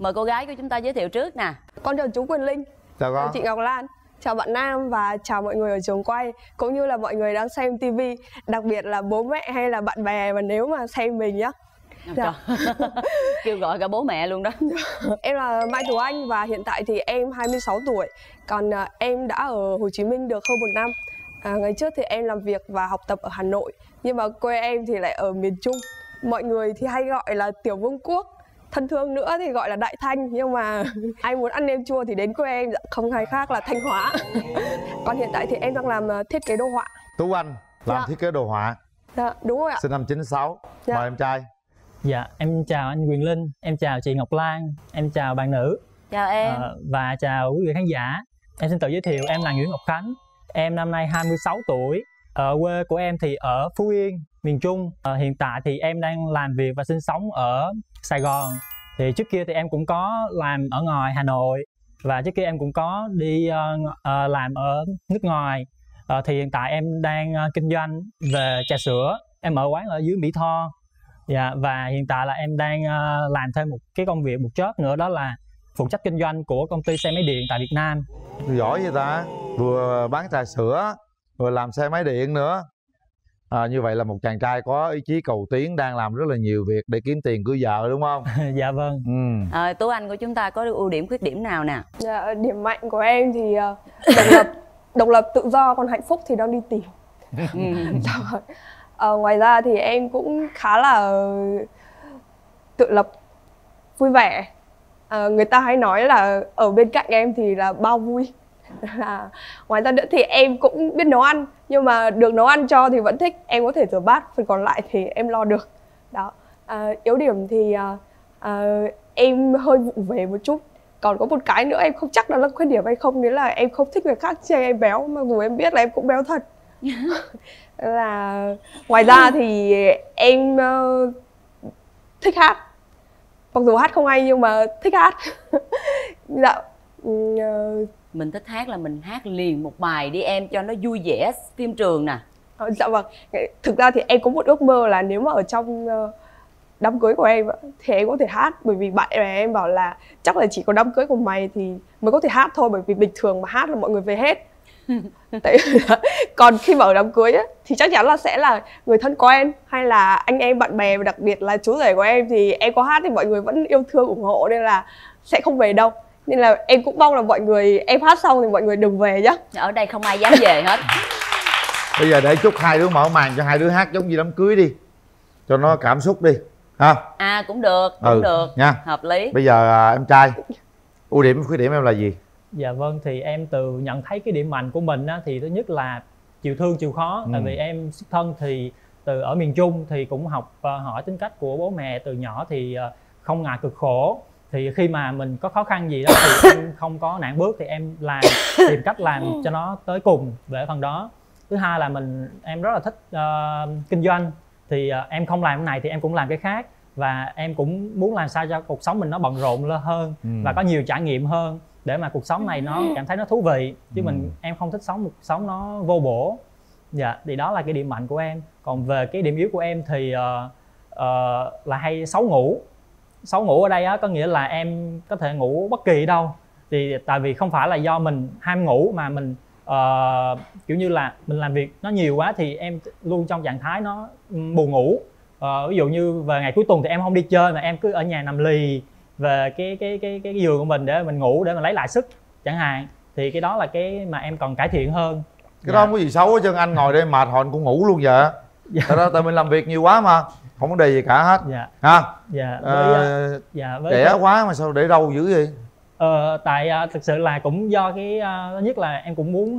Mời cô gái của chúng ta giới thiệu trước nè. Con chào chú Quyền Linh. Chào con. Chào chị Ngọc Lan. Chào bạn Nam và chào mọi người ở trường quay, cũng như là mọi người đang xem TV, đặc biệt là bố mẹ hay là bạn bè mà nếu mà xem mình nhá. Dạ. Kêu gọi cả bố mẹ luôn đó. Em là Mai Thu Anh và hiện tại thì em 26 tuổi. Còn em đã ở Hồ Chí Minh được hơn 1 năm. Ngày trước thì em làm việc và học tập ở Hà Nội, nhưng mà quê em thì lại ở miền Trung. Mọi người thì hay gọi là Tiểu Vương Quốc, thân thương nữa thì gọi là Đại Thanh. Nhưng mà ai muốn ăn nem chua thì đến quê em, không ai khác là Thanh Hóa. Còn hiện tại thì em đang làm thiết kế đồ họa. Tú Anh làm thiết kế đồ họa. Dạ, đúng rồi ạ. Sinh năm 96. Mời em trai. Dạ, em chào anh Quyền Linh, em chào chị Ngọc Lan, em chào bạn nữ. Chào em. Và chào quý vị khán giả. Em xin tự giới thiệu, em là Nguyễn Ngọc Khánh. Em năm nay 26 tuổi. Ở quê của em thì ở Phú Yên, miền Trung. Hiện tại thì em đang làm việc và sinh sống ở Sài Gòn. Thì trước kia thì em cũng có làm ở ngoài Hà Nội. Và trước kia em cũng có đi làm ở nước ngoài. Thì hiện tại em đang kinh doanh về trà sữa. Em mở quán ở dưới Mỹ Tho. Dạ, và hiện tại là em đang làm thêm một cái công việc, một job nữa, đó là phụ trách kinh doanh của công ty xe máy điện tại Việt Nam. Giỏi vậy ta, vừa bán trà sữa, vừa làm xe máy điện nữa. Như vậy là một chàng trai có ý chí cầu tiến, đang làm rất là nhiều việc để kiếm tiền cưới vợ đúng không? Dạ vâng. Tú Anh của chúng ta có được ưu điểm, khuyết điểm nào nè? Dạ, điểm mạnh của em thì độc lập tự do, còn hạnh phúc thì đang đi tìm. Ngoài ra thì em cũng khá là tự lập, vui vẻ. Người ta hay nói là ở bên cạnh em thì là bao vui. Ngoài ra nữa thì em cũng biết nấu ăn, nhưng mà được nấu ăn cho thì vẫn thích. Em có thể rửa bát, phần còn lại thì em lo được. Đó. Yếu điểm thì em hơi vụng về một chút. Còn có một cái nữa em không chắc đó là khuyết điểm hay không, nghĩa là em không thích người khác chê em béo, mặc dù em biết là em cũng béo thật. Là ngoài ra thì em thích hát, mặc dù hát không hay nhưng mà thích hát. Dạ. Mình thích hát là mình hát liền một bài đi em, cho nó vui vẻ phim trường nè. Dạ vâng. Thực ra thì em có một ước mơ là nếu mà ở trong đám cưới của em thì em có thể hát, bởi vì bạn bè em bảo là chắc là chỉ có đám cưới của mày thì mới có thể hát thôi, bởi vì bình thường mà hát là mọi người về hết. Còn khi mà ở đám cưới ấy, thì chắc chắn là sẽ là người thân của em hay là anh em, bạn bè, và đặc biệt là chú rể của em, thì em có hát thì mọi người vẫn yêu thương ủng hộ nên là sẽ không về đâu. Nên là em cũng mong là mọi người, em hát xong thì mọi người đừng về nhá. Ở đây không ai dám về hết. Bây giờ để chúc hai đứa mở màn cho hai đứa hát giống như đám cưới đi, cho nó cảm xúc đi ha. À cũng được, cũng được nha. Hợp lý. Bây giờ em trai, ưu điểm khuyết điểm em là gì? Dạ vâng, thì em từ nhận thấy cái điểm mạnh của mình á, thì thứ nhất là chịu thương chịu khó. Tại vì em xuất thân thì từ ở miền Trung, thì cũng học hỏi tính cách của bố mẹ từ nhỏ, thì không ngại cực khổ. Thì khi mà mình có khó khăn gì đó thì em không có nản bước, thì em làm, tìm cách làm cho nó tới cùng về phần đó. Thứ hai là em rất là thích kinh doanh. Thì em không làm cái này thì em cũng làm cái khác. Và em cũng muốn làm sao cho cuộc sống mình nó bận rộn hơn và có nhiều trải nghiệm hơn, để mà cuộc sống này nó cảm thấy nó thú vị. Chứ em không thích sống một cuộc sống nó vô bổ. Dạ, thì đó là cái điểm mạnh của em. Còn về cái điểm yếu của em thì là hay xấu ngủ. Xấu ngủ ở đây có nghĩa là em có thể ngủ bất kỳ đâu, thì tại vì không phải là do mình ham ngủ mà mình kiểu như là mình làm việc nó nhiều quá thì em luôn trong trạng thái nó buồn ngủ. Ví dụ như về ngày cuối tuần thì em không đi chơi mà em cứ ở nhà nằm lì về cái giường của mình để mình ngủ, để mình lấy lại sức chẳng hạn, thì cái đó là cái mà em còn cải thiện hơn. Cái đó không có gì xấu hết trơn, anh ngồi đây mệt hòn cũng ngủ luôn vậy. Tại đó tại mình làm việc nhiều quá mà không vấn đề gì cả hết. Trẻ quá mà sao để đâu dữ vậy? Tại thực sự là cũng do cái thứ nhất là em cũng muốn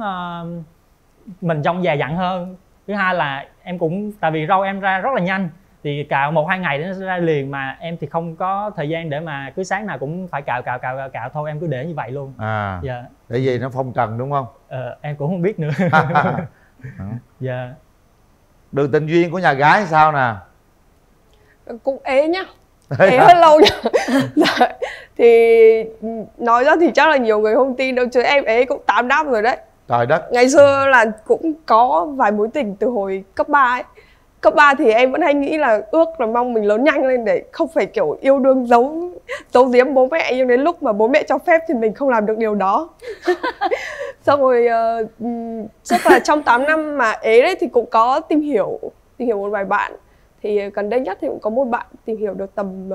mình trông già dặn hơn, thứ hai là em cũng tại vì râu em ra rất là nhanh, thì cạo 1-2 ngày nó ra liền, mà em thì không có thời gian để mà cứ sáng nào cũng phải cạo thôi, em cứ để như vậy luôn. Để gì nó phong trần đúng không? Em cũng không biết nữa. Đường tình duyên của nhà gái sao nè? Cũng ế nhá, ế hơi lâu nhá. Thì nói ra thì chắc là nhiều người không tin đâu, chứ em ế cũng 8 năm rồi đấy. Trời đất. Ngày xưa là cũng có vài mối tình từ hồi cấp 3 ấy. Cấp 3 thì em vẫn hay nghĩ là ước là mong mình lớn nhanh lên để không phải kiểu yêu đương giấu giếm bố mẹ, nhưng đến lúc mà bố mẹ cho phép thì mình không làm được điều đó. Xong rồi chắc là trong 8 năm mà ế đấy thì cũng có tìm hiểu một vài bạn. Thì gần đây nhất thì cũng có một bạn tìm hiểu được tầm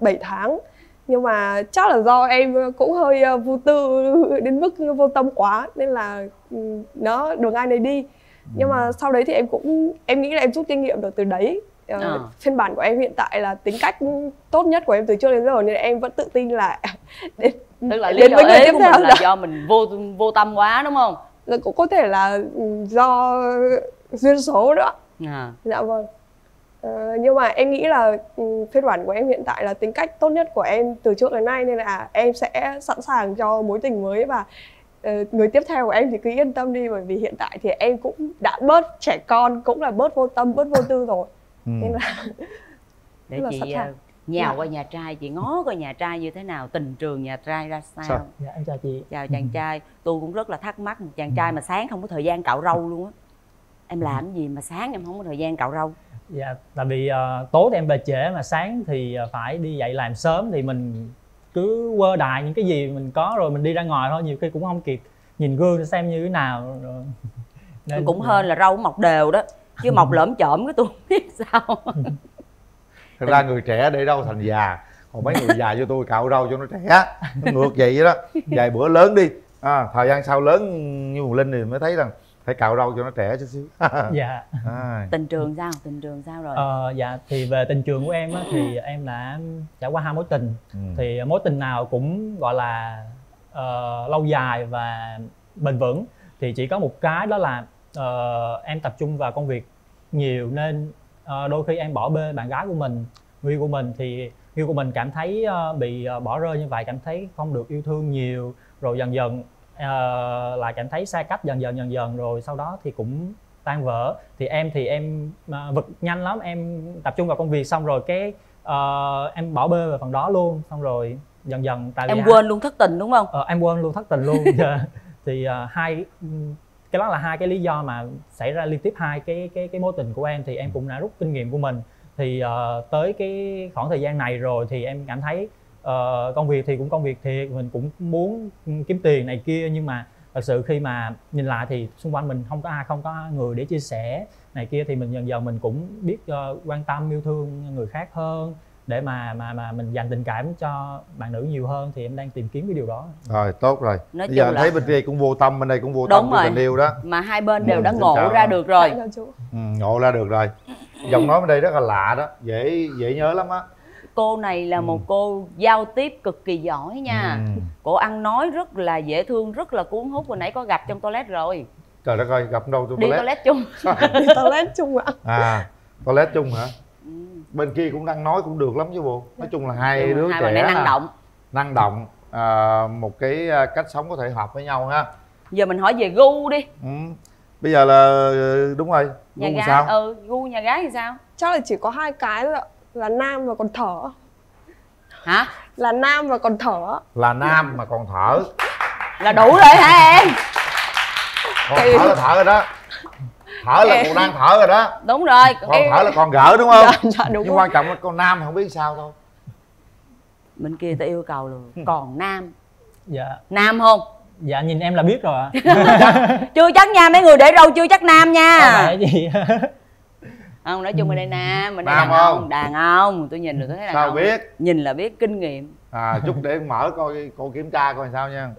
7 tháng. Nhưng mà chắc là do em cũng hơi vô tư đến mức vô tâm quá nên là nó đường ai nấy đi. Nhưng mà sau đấy thì em nghĩ là em rút kinh nghiệm được từ đấy. Phiên bản của em hiện tại là tính cách tốt nhất của em từ trước đến giờ, nên em vẫn tự tin là tức là lý do ế của mình là do mình vô tâm quá đúng không? Rồi cũng có thể là do duyên số nữa. Dạ vâng. Nhưng mà em nghĩ là phiên bản của em hiện tại là tính cách tốt nhất của em từ trước đến nay, nên là em sẽ sẵn sàng cho mối tình mới, và người tiếp theo của em thì cứ yên tâm đi, bởi vì hiện tại thì em cũng đã bớt trẻ con, cũng là bớt vô tâm, bớt vô tư rồi. Nên là để là chị nhào qua nhà trai, chị ngó coi nhà trai như thế nào, tình trường nhà trai ra sao. Dạ, em chào chị. Chào chàng trai, tôi cũng rất là thắc mắc chàng trai mà sáng không có thời gian cạo râu luôn á, em làm gì mà sáng em không có thời gian cạo râu? Dạ, tại vì tối thì em về trễ mà sáng thì phải đi dậy làm sớm, thì mình cứ quơ đại những cái gì mình có rồi mình đi ra ngoài thôi, nhiều khi cũng không kịp nhìn gương xem như thế nào rồi. Nên cũng hên là râu mọc đều đó, chứ mọc lởm chởm cái tôi không biết sao. Thật ra người trẻ để đâu thành già, còn mấy người già cho tôi cạo râu cho nó trẻ, nó ngược vậy đó. Vài bữa lớn đi, thời gian sau lớn như Hùng Linh thì mới thấy rằng phải cạo râu cho nó trẻ chút xíu. Dạ. Tình trường sao? Tình trường sao rồi? Dạ thì về tình trường của em á, thì em đã trải qua 2 mối tình. Thì mối tình nào cũng gọi là lâu dài và bền vững. Thì chỉ có một cái đó là em tập trung vào công việc nhiều, nên đôi khi em bỏ bê bạn gái của mình, Huy của mình. Thì Huy của mình cảm thấy bị bỏ rơi như vậy, cảm thấy không được yêu thương nhiều. Rồi dần dần là cảm thấy xa cách dần dần, rồi sau đó thì cũng tan vỡ. Thì em vực nhanh lắm, em tập trung vào công việc xong rồi cái em bỏ bê về phần đó luôn, xong rồi dần dần tại em quên luôn thất tình đúng không? Em quên luôn thất tình luôn. Thì cái đó là 2 cái lý do mà xảy ra liên tiếp 2 cái mối tình của em, thì em cũng đã rút kinh nghiệm của mình. Thì tới cái khoảng thời gian này rồi thì em cảm thấy công việc thì cũng công việc thiệt, mình cũng muốn kiếm tiền này kia, nhưng mà thật sự khi mà nhìn lại thì xung quanh mình không có ai, không có người để chia sẻ này kia, thì mình dần dần mình cũng biết quan tâm yêu thương người khác hơn, để mà mình dành tình cảm cho bạn nữ nhiều hơn, thì em đang tìm kiếm cái điều đó. Rồi, tốt rồi. Nói bây giờ là thấy bên kia cũng vô tâm, bên đây cũng vô tâm với tình yêu đó, mà hai bên đều đã ngộ ra được rồi. Ngộ ra được rồi. Giọng nói bên đây rất là lạ đó, dễ nhớ lắm á. Cô này là một cô giao tiếp cực kỳ giỏi nha. Cô ăn nói rất là dễ thương, rất là cuốn hút. Hồi nãy có gặp trong toilet rồi. Trời đất ơi, gặp đâu trong toilet? Đi toilet chung. Đi toilet chung ạ. Toilet chung hả? Bên kia cũng đang nói cũng được lắm chứ bộ. Nói chung là hai đứa trẻ năng động. Năng động, một cái cách sống có thể hợp với nhau ha. Giờ mình hỏi về gu đi. Bây giờ là đúng rồi. Gu nhà gái, gu nhà gái thì sao? Chắc là chỉ có 2 cái thôi ạ. Là nam mà còn thở. Hả? Là nam mà còn thở. Là nam mà còn thở là đủ rồi hả em? Còn thở là thở rồi đó. thở là con đang thở rồi đó. Đúng rồi, con thở là con gỡ đúng không? Dạ, đúng. Nhưng quan trọng là con nam không biết sao thôi. Bên kia ta yêu cầu rồi còn nam. Dạ. Nam không? Dạ nhìn em là biết rồi ạ. Chưa chắc nha, mấy người để râu chưa chắc nam nha. Không gì. Không, nói chung ở đây nam, mình đàn ông, tôi nhìn là tôi thấy đàn ông. Sao biết? Nhìn là biết, kinh nghiệm. À, chút để mở coi, cô kiểm tra coi sao nha.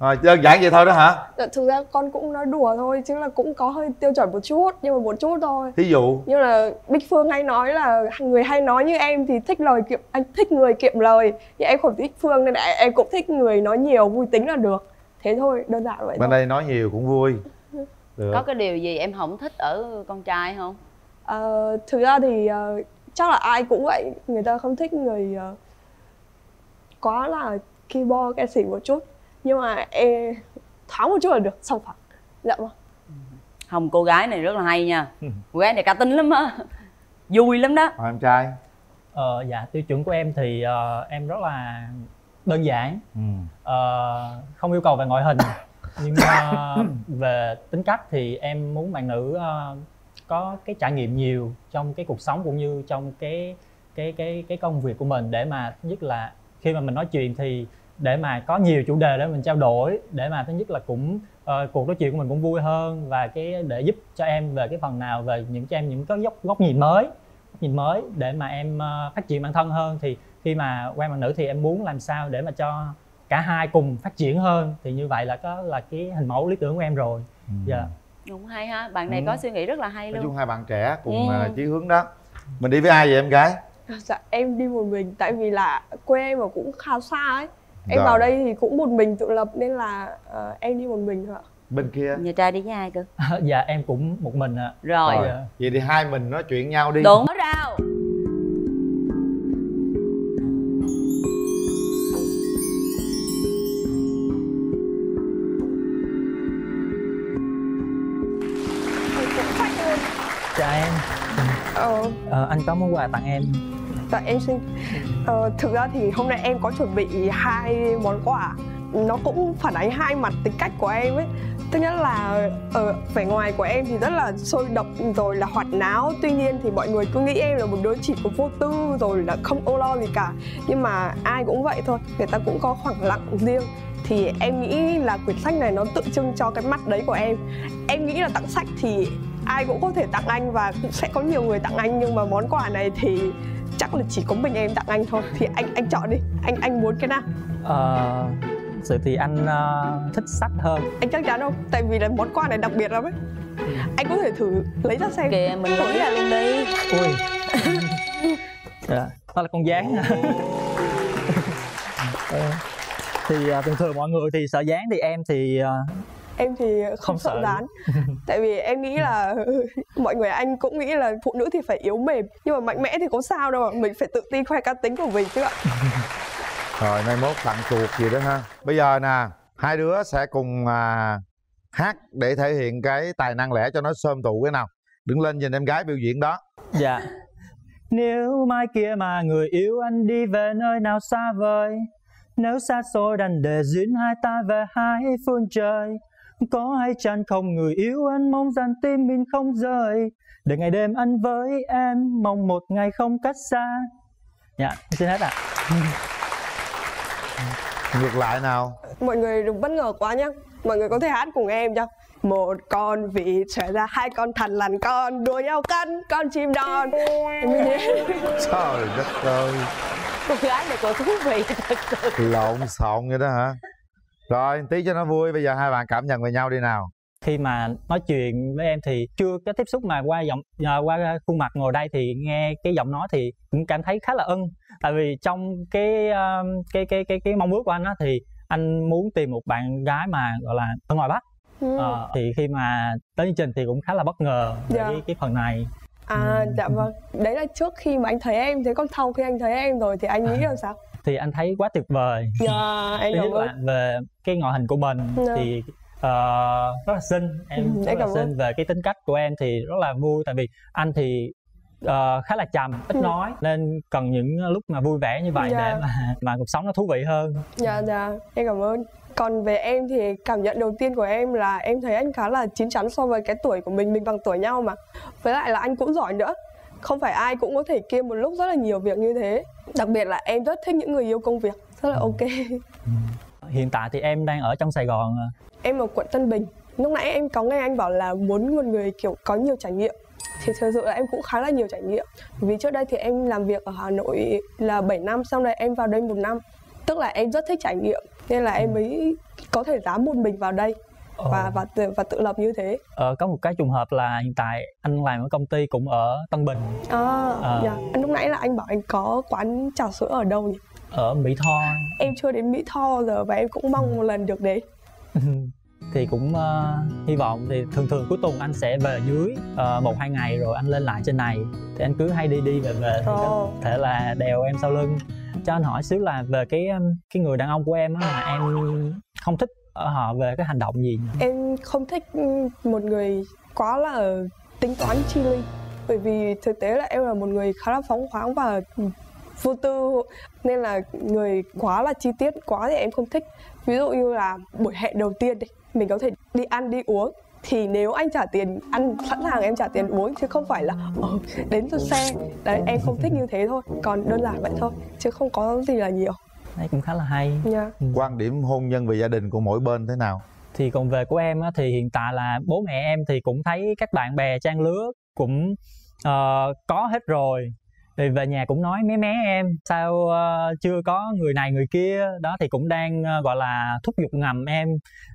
Rồi, đơn giản vậy thôi đó hả? Thực ra con cũng nói đùa thôi, chứ là cũng có hơi tiêu chuẩn một chút, nhưng mà một chút thôi. Thí dụ? Như là Bích Phương hay nói là người hay nói như em thì thích lời kiệm, anh thích người kiệm lời. Thì em không thích Phương nên là em cũng thích người nói nhiều, vui tính là được. Thế thôi, đơn giản vậy. Bên đây nói nhiều cũng vui. Được. Có cái điều gì em không thích ở con trai không? Thực ra thì chắc là ai cũng vậy, người ta không thích người quá là keyboard ca sĩ một chút, nhưng mà em thoáng một chút là được, xong phải. Dạ vâng. Hồng cô gái này rất là hay nha, cô gái này cá tính lắm á, vui lắm đó. Còn em trai? Dạ tiêu chuẩn của em thì em rất là đơn giản, không yêu cầu về ngoại hình, nhưng về tính cách thì em muốn bạn nữ có cái trải nghiệm nhiều trong cái cuộc sống cũng như trong cái công việc của mình, để mà thứ nhất là khi mà mình nói chuyện thì để mà có nhiều chủ đề để mình trao đổi, để mà thứ nhất là cũng cuộc nói chuyện của mình cũng vui hơn, và cái để giúp cho em về cái phần nào về những cho em những cái góc nhìn mới để mà em phát triển bản thân hơn. Thì khi mà quen bạn nữ thì em muốn làm sao để mà cho cả hai cùng phát triển hơn, thì như vậy là có là cái hình mẫu lý tưởng của em rồi. Dạ. Đúng, hay ha, bạn này có suy nghĩ rất là hay luôn. Nói chung hai bạn trẻ cùng chí hướng đó. Mình đi với ai vậy em gái? Dạ em đi một mình, tại vì là quê em mà cũng khá xa ấy. Em vào đây thì cũng một mình tự lập nên là em đi một mình thôi ạ. Bên kia? Nhà trai đi với ai cơ? Dạ em cũng một mình ạ. Rồi. Vậy thì hai mình nói chuyện nhau đi. Đúng đâu. Anh có món quà tặng em. Dạ em xin. Thực ra thì hôm nay em có chuẩn bị hai món quà. Nó cũng phản ánh hai mặt tính cách của em ấy. Thứ nhất là ở vẻ ngoài của em thì rất là sôi động rồi là hoạt náo. Tuy nhiên thì mọi người cứ nghĩ em là một đứa chỉ có vô tư rồi là không âu lo gì cả. Nhưng mà ai cũng vậy thôi, người ta cũng có khoảng lặng riêng. Thì em nghĩ là quyển sách này nó tượng trưng cho cái mặt đấy của em. Em nghĩ là tặng sách thì ai cũng có thể tặng anh và cũng sẽ có nhiều người tặng anh, nhưng mà món quà này thì chắc là chỉ có mình em tặng anh thôi. Thì anh chọn đi, anh muốn cái nào? Sự thì anh thích sách hơn. Anh chắc chắn không? Tại vì là món quà này đặc biệt lắm ấy. Anh có thể thử lấy ra xem. Kìa mình lấy ra luôn đi. Ui. Đó là con gián. Thì thường thường mọi người thì sợ gián, thì em thì không sợ dán. Tại vì em nghĩ là mọi người anh cũng nghĩ là phụ nữ thì phải yếu mềm, nhưng mà mạnh mẽ thì có sao đâu, mình phải tự tin khoe cá tính của mình chứ ạ. Rồi mai mốt tặng chuột gì đó ha. Bây giờ nè, hai đứa sẽ cùng hát để thể hiện cái tài năng lẻ cho nó xôm tụ cái nào. Đứng lên nhìn em gái biểu diễn đó. Dạ. Nếu mai kia mà người yêu anh đi về nơi nào xa vời, nếu xa xôi đành để duyên hai ta về hai phương trời, có hay chăng không người yêu anh mong rằng tim mình không rời, để ngày đêm anh với em mong một ngày không cách xa. Dạ, xin hết ạ. Ngược lại nào. Mọi người đừng bất ngờ quá nhá. Mọi người có thể hát cùng em nhá. Một con vịt trở ra hai con thằn lằn con, đùa nhau cắn con chim đòn. Trời đất ơi. Cô gái này còn thú vị thật sự. Lộn xộn vậy đó hả? Rồi, tí cho nó vui, bây giờ hai bạn cảm nhận về nhau đi nào. Khi mà nói chuyện với em thì chưa có tiếp xúc mà qua khuôn mặt, ngồi đây thì nghe cái giọng nói thì cũng cảm thấy khá là ưng. Tại vì trong cái mong ước của anh đó thì anh muốn tìm một bạn gái mà gọi là ở ngoài Bắc. Thì khi mà tới chương trình thì cũng khá là bất ngờ về cái phần này. Dạ vâng. Đấy là trước khi mà anh thấy em, thế còn sau khi anh thấy em rồi thì anh nghĩ là sao? Thì anh thấy quá tuyệt vời. Anh cảm ơn. Về cái ngoại hình của mình thì rất là xinh, em rất là xinh. Về cái tính cách của em thì rất là vui, tại vì anh thì khá là trầm, ít nói nên cần những lúc mà vui vẻ như vậy để mà cuộc sống nó thú vị hơn. Dạ, em cảm ơn. Còn về em thì cảm nhận đầu tiên của em là em thấy anh khá là chín chắn so với cái tuổi của mình bằng tuổi nhau mà. Với lại là anh cũng giỏi nữa. Không phải ai cũng có thể kiêm một lúc rất là nhiều việc như thế. Đặc biệt là em rất thích những người yêu công việc, rất là ok. Hiện tại thì em đang ở trong Sài Gòn. Em ở quận Tân Bình. Lúc nãy em có nghe anh bảo là muốn một người kiểu có nhiều trải nghiệm. Thì thực sự là em cũng khá là nhiều trải nghiệm. Vì trước đây thì em làm việc ở Hà Nội là 7 năm, xong rồi em vào đây 1 năm. Tức là em rất thích trải nghiệm, nên là em mới có thể dám một mình vào đây và tự lập như thế. Có một cái trùng hợp là hiện tại anh làm ở công ty cũng ở Tân Bình. Dạ. Lúc nãy là anh bảo anh có quán trà sữa ở đâu nhỉ? Ở Mỹ Tho. Em chưa đến Mỹ Tho giờ và em cũng mong một lần được đến. Thì cũng hy vọng thì thường cuối tuần anh sẽ về dưới 1-2 ngày rồi anh lên lại trên này. Thì anh cứ hay đi về thì có thể là đèo em sau lưng. Cho anh hỏi xíu là về cái người đàn ông của em á, em không thích ở họ về cái hành động gì? Em không thích một người quá là tính toán chi ly. Bởi vì thực tế là em là một người khá là phóng khoáng và vô tư, nên là người quá là chi tiết quá thì em không thích. Ví dụ như là buổi hẹn đầu tiên đi, mình có thể đi ăn đi uống, thì nếu anh trả tiền ăn sẵn sàng em trả tiền uống, chứ không phải là đến từ xe. Đấy, em không thích như thế thôi, còn đơn giản vậy thôi, chứ không có gì là nhiều. Đấy cũng khá là hay. Quan điểm hôn nhân về gia đình của mỗi bên thế nào? Thì còn về của em á, thì hiện tại là bố mẹ em thì cũng thấy các bạn bè trang lứa cũng có hết rồi. Thì về nhà cũng nói mé em, sao chưa có người này người kia. Đó thì cũng đang gọi là thúc giục ngầm em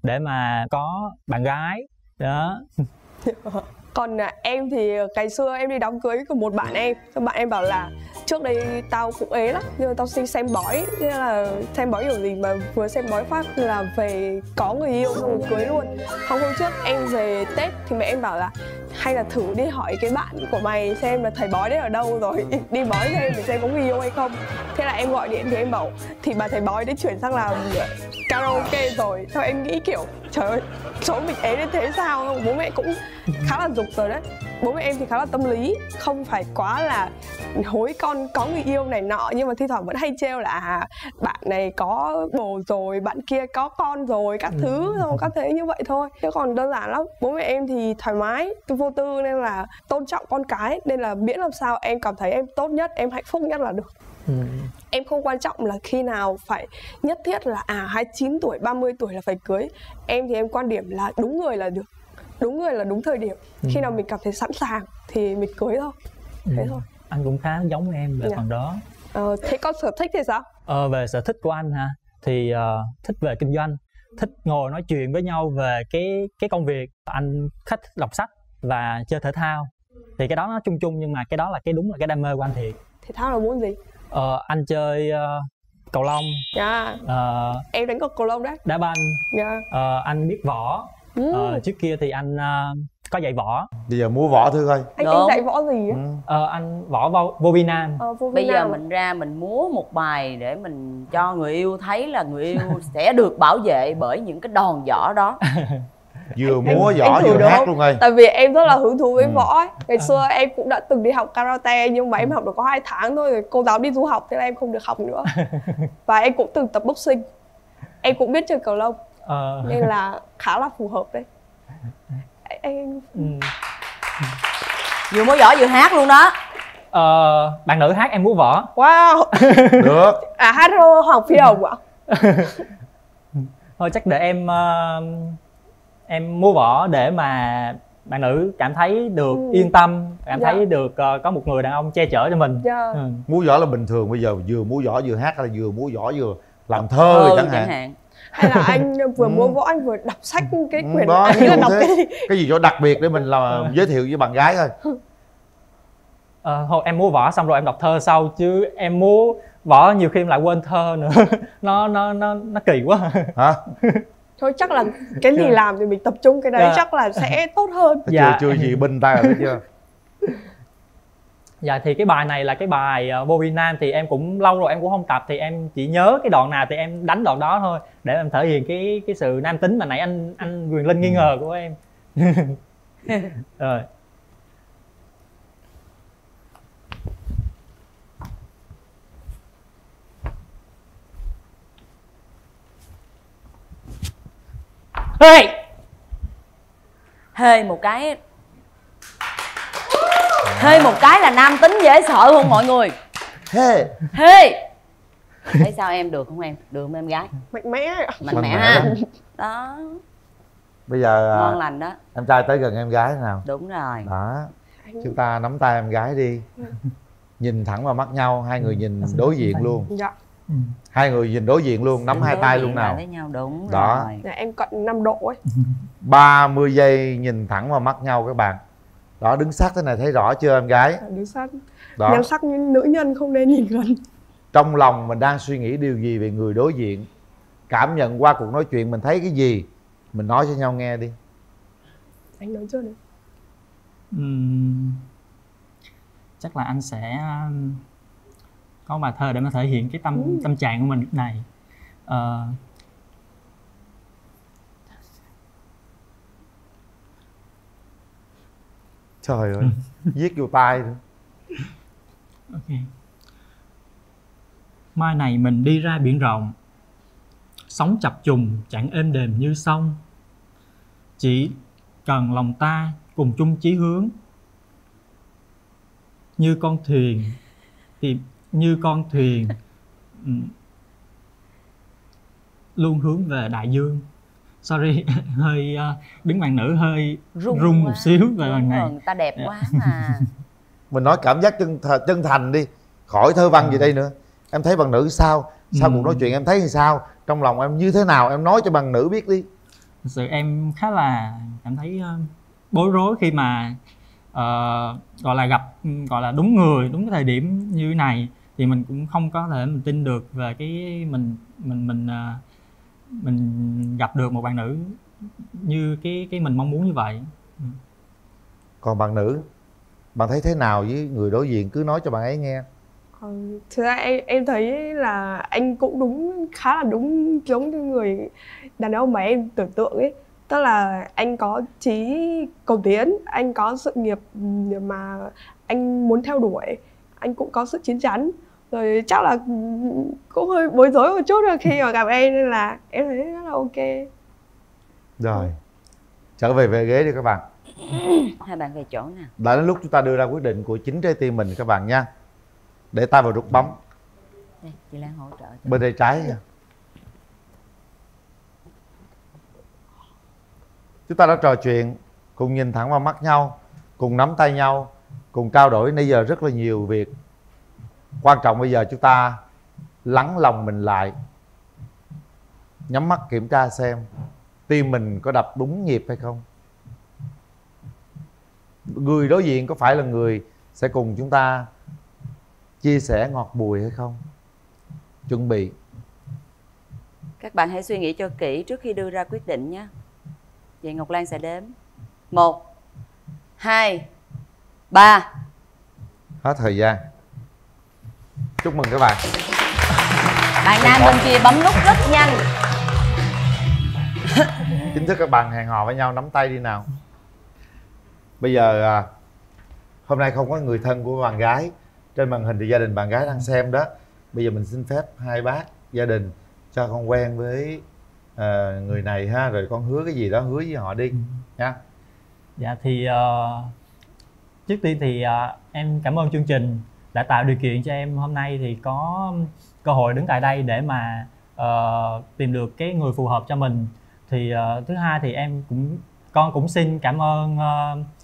để mà có bạn gái. Đó. Còn em thì ngày xưa em đi đám cưới của một bạn em. Bạn em bảo là trước đây tao cũng ế lắm, nhưng mà tao xem bói. Thế là xem bói kiểu gì mà vừa xem bói phát là về có người yêu xong rồi cưới luôn. Hôm trước em về Tết thì mẹ em bảo là hay là thử đi hỏi cái bạn của mày xem là thầy bói đấy ở đâu rồi, đi bói cho em để xem có người yêu hay không. Thế là em gọi điện thì em bảo thì bà thầy bói đã chuyển sang làm karaoke rồi. Sao em nghĩ kiểu trời ơi, số mình ế đến thế sao. Bố mẹ cũng khá là dục rồi đấy. Bố mẹ em thì khá là tâm lý, không phải quá là hối con có người yêu này nọ, nhưng mà thi thoảng vẫn hay trêu là bạn này có bồ rồi, bạn kia có con rồi, các thứ rồi các thế như vậy thôi. Chứ còn đơn giản lắm. Bố mẹ em thì thoải mái, vô tư, nên là tôn trọng con cái, nên là miễn làm sao em cảm thấy em tốt nhất, em hạnh phúc nhất là được. Em không quan trọng là khi nào phải nhất thiết là 29 tuổi, 30 tuổi là phải cưới. Em thì em quan điểm là đúng người là được. Đúng người là đúng thời điểm. Khi nào mình cảm thấy sẵn sàng thì mình cưới thôi. Thế thôi. Anh cũng khá giống em về phần đó. Thế con sở thích thì sao? Về sở thích của anh hả? Thì thích về kinh doanh, thích ngồi nói chuyện với nhau về cái công việc. Anh thích đọc sách và chơi thể thao. Thì cái đó nó chung chung, nhưng mà cái đó là đúng là cái đam mê của anh thiệt. Thể thao là môn gì? Anh chơi cầu lông. Em đánh cầu lông đấy. Đá banh. Anh biết võ. Trước kia thì anh có dạy võ. Bây giờ múa võ thưa coi. Anh dạy võ gì á? Anh võ vô vi nam. Bây giờ mình ra mình múa một bài để mình cho người yêu thấy là người yêu sẽ được bảo vệ bởi những cái đòn võ đó. Vừa múa võ vừa hát luôn rồi. Tại vì em rất là hứng thú với võ ấy. Ngày xưa em cũng đã từng đi học karate, nhưng mà em học được có 2 tháng thôi, cô giáo đi du học, thế là em không được học nữa. Và em cũng từng tập boxing. Em cũng biết chơi cầu lông. Nên là khá là phù hợp đấy. Em vừa múa võ vừa hát luôn đó. Bạn nữ hát em múa võ. Wow. Được. Hát Hoàng Phi Hồng ạ. Thôi chắc để em múa võ để mà bạn nữ cảm thấy được yên tâm, cảm thấy được có một người đàn ông che chở cho mình. Múa võ là bình thường, bây giờ vừa múa võ vừa hát hay là vừa múa võ vừa làm thơ chẳng hạn. Hay là anh vừa múa võ anh vừa đọc sách, cái quyển đó, anh nghĩ là đọc cái gì cho đặc biệt để mình làm giới thiệu với bạn gái thôi. Thôi em múa võ xong rồi em đọc thơ sau, chứ em múa võ nhiều khi em lại quên thơ nữa. Nó kỳ quá. Thôi chắc là cái gì làm thì mình tập trung cái đấy chắc là sẽ tốt hơn. Chưa gì bình tay rồi chưa. Dạ thì cái bài này là cái bài Bobby Nam, thì em cũng lâu rồi em cũng không tập, thì em chỉ nhớ cái đoạn nào thì em đánh đoạn đó thôi, để em thể hiện cái sự nam tính mà nãy anh Quyền Linh nghi ngờ của em. Rồi. Hê hê một cái, hê một cái là nam tính dễ sợ không mọi người? Hê hê. Thấy sao em được không em? Được không em gái? Mạnh mẽ. Mạnh mẽ ha. Đó. Bây giờ ngon lành đó. Em trai tới gần em gái thế nào? Đúng rồi. Đó. Chúng ta nắm tay em gái đi. Nhìn thẳng vào mắt nhau, hai người nhìn đối diện luôn. Dạ. Hai người nhìn đối diện luôn, nắm hai tay luôn nào. Đúng đó. Rồi. Em cận 5 độ ấy. 30 giây nhìn thẳng vào mắt nhau các bạn. Đó, đứng sát thế này thấy rõ chưa em gái? Đứng sát. Em sắc nữ nhân không nên nhìn gần. Trong lòng mình đang suy nghĩ điều gì về người đối diện? Cảm nhận qua cuộc nói chuyện mình thấy cái gì? Mình nói cho nhau nghe đi. Anh nói chưa đi. Chắc là anh sẽ có bài thơ để mà thể hiện cái tâm trạng của mình lúc này. Trời ơi, viết vô tai nữa. Ok. Mai này mình đi ra biển rộng, sóng chập trùng chẳng êm đềm như sông. Chỉ cần lòng ta cùng chung chí hướng, như con thuyền tìm, như con thuyền luôn hướng về đại dương. Sorry, hơi đứng bạn nữ hơi rung một xíu về bạn này. Ta đẹp quá mà. Mình nói cảm giác chân thành đi, khỏi thơ văn gì đây nữa. Em thấy bạn nữ sao? Sau cuộc nói chuyện em thấy thì sao? Trong lòng em như thế nào? Em nói cho bạn nữ biết đi. Thật sự em khá là cảm thấy bối rối khi mà gọi là gặp, gọi là đúng người, đúng cái thời điểm như này thì mình cũng không có thể mình tin được về cái mình gặp được một bạn nữ như cái mình mong muốn như vậy. Còn bạn nữ, bạn thấy thế nào với người đối diện? Cứ nói cho bạn ấy nghe. Thực ra em thấy là anh cũng đúng, khá là đúng giống như người đàn ông mà em tưởng tượng ấy. Tức là anh có chí cầu tiến, anh có sự nghiệp mà anh muốn theo đuổi, anh cũng có sự chín chắn. Rồi chắc là cũng hơi bối rối một chút rồi khi mà gặp em, nên là em thấy rất là ok. Rồi, trở về ghế đi các bạn. Hai bạn về chỗ nè. Đã đến lúc chúng ta đưa ra quyết định của chính trái tim mình các bạn nha. Để tay vào nút bấm. Đây, chị Lan hỗ trợ. Bên đây trái nha. Chúng ta đã trò chuyện, cùng nhìn thẳng vào mắt nhau, cùng nắm tay nhau, cùng trao đổi nãy giờ rất là nhiều việc. Quan trọng bây giờ chúng ta lắng lòng mình lại, nhắm mắt kiểm tra xem tim mình có đập đúng nhịp hay không. Người đối diện có phải là người sẽ cùng chúng ta chia sẻ ngọt bùi hay không? Chuẩn bị. Các bạn hãy suy nghĩ cho kỹ trước khi đưa ra quyết định nhé. Vậy Ngọc Lan sẽ đếm 1, 2, 3. Hết thời gian. Chúc mừng các bạn. Bạn nam bên kia bấm nút rất nhanh. Chính thức các bạn hẹn hò với nhau, nắm tay đi nào. Bây giờ hôm nay không có người thân của bạn gái. Trên màn hình thì gia đình bạn gái đang xem đó. Bây giờ mình xin phép hai bác gia đình cho con quen với người này ha. Rồi con hứa cái gì đó, hứa với họ đi nha. Dạ thì trước tiên thì em cảm ơn chương trình đã tạo điều kiện cho em hôm nay thì có cơ hội đứng tại đây để mà tìm được cái người phù hợp cho mình. Thì thứ hai thì con cũng xin cảm ơn,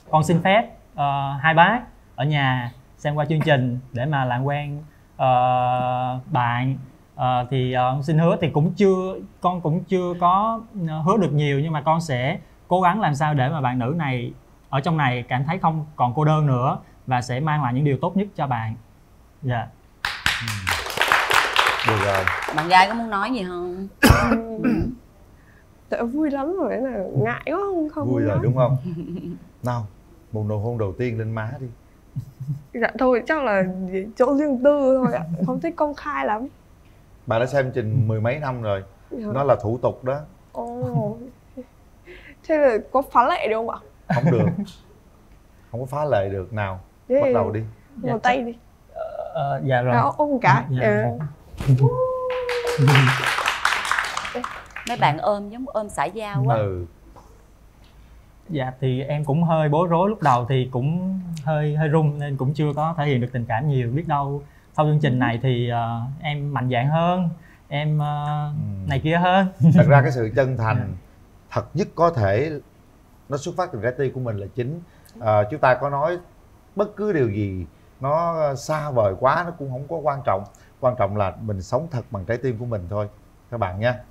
con xin phép hai bác ở nhà xem qua chương trình để mà làm quen bạn. Thì xin hứa thì con cũng chưa có hứa được nhiều, nhưng mà con sẽ cố gắng làm sao để mà bạn nữ này ở trong này cảm thấy không còn cô đơn nữa và sẽ mang lại những điều tốt nhất cho bạn. Dạ. Được rồi. Bạn gái có muốn nói gì không? Tớ vui lắm rồi, là ngại quá không vui rồi đúng không? Nào, một nụ hôn đầu tiên lên má đi. Dạ thôi, chắc là chỗ riêng tư thôi ạ, không thích công khai lắm. Bà đã xem trình 10 mấy năm rồi, nó là thủ tục đó. Ồ, thế là có phá lệ được không ạ? Không được, không có phá lệ được. Nào, bắt đầu đi. Một tay đi. Dạ rồi. Ôm cả. Mấy bạn ôm giống ôm xã giao quá. Dạ thì em cũng hơi bối rối, lúc đầu thì cũng hơi run nên cũng chưa có thể hiện được tình cảm nhiều. Biết đâu sau chương trình này thì em mạnh dạn hơn, em này kia hơn. Thật ra cái sự chân thành thật nhất có thể nó xuất phát từ trái tim của mình là chính. Chúng ta có nói bất cứ điều gì nó xa vời quá nó cũng không có quan trọng, quan trọng là mình sống thật bằng trái tim của mình thôi các bạn nha.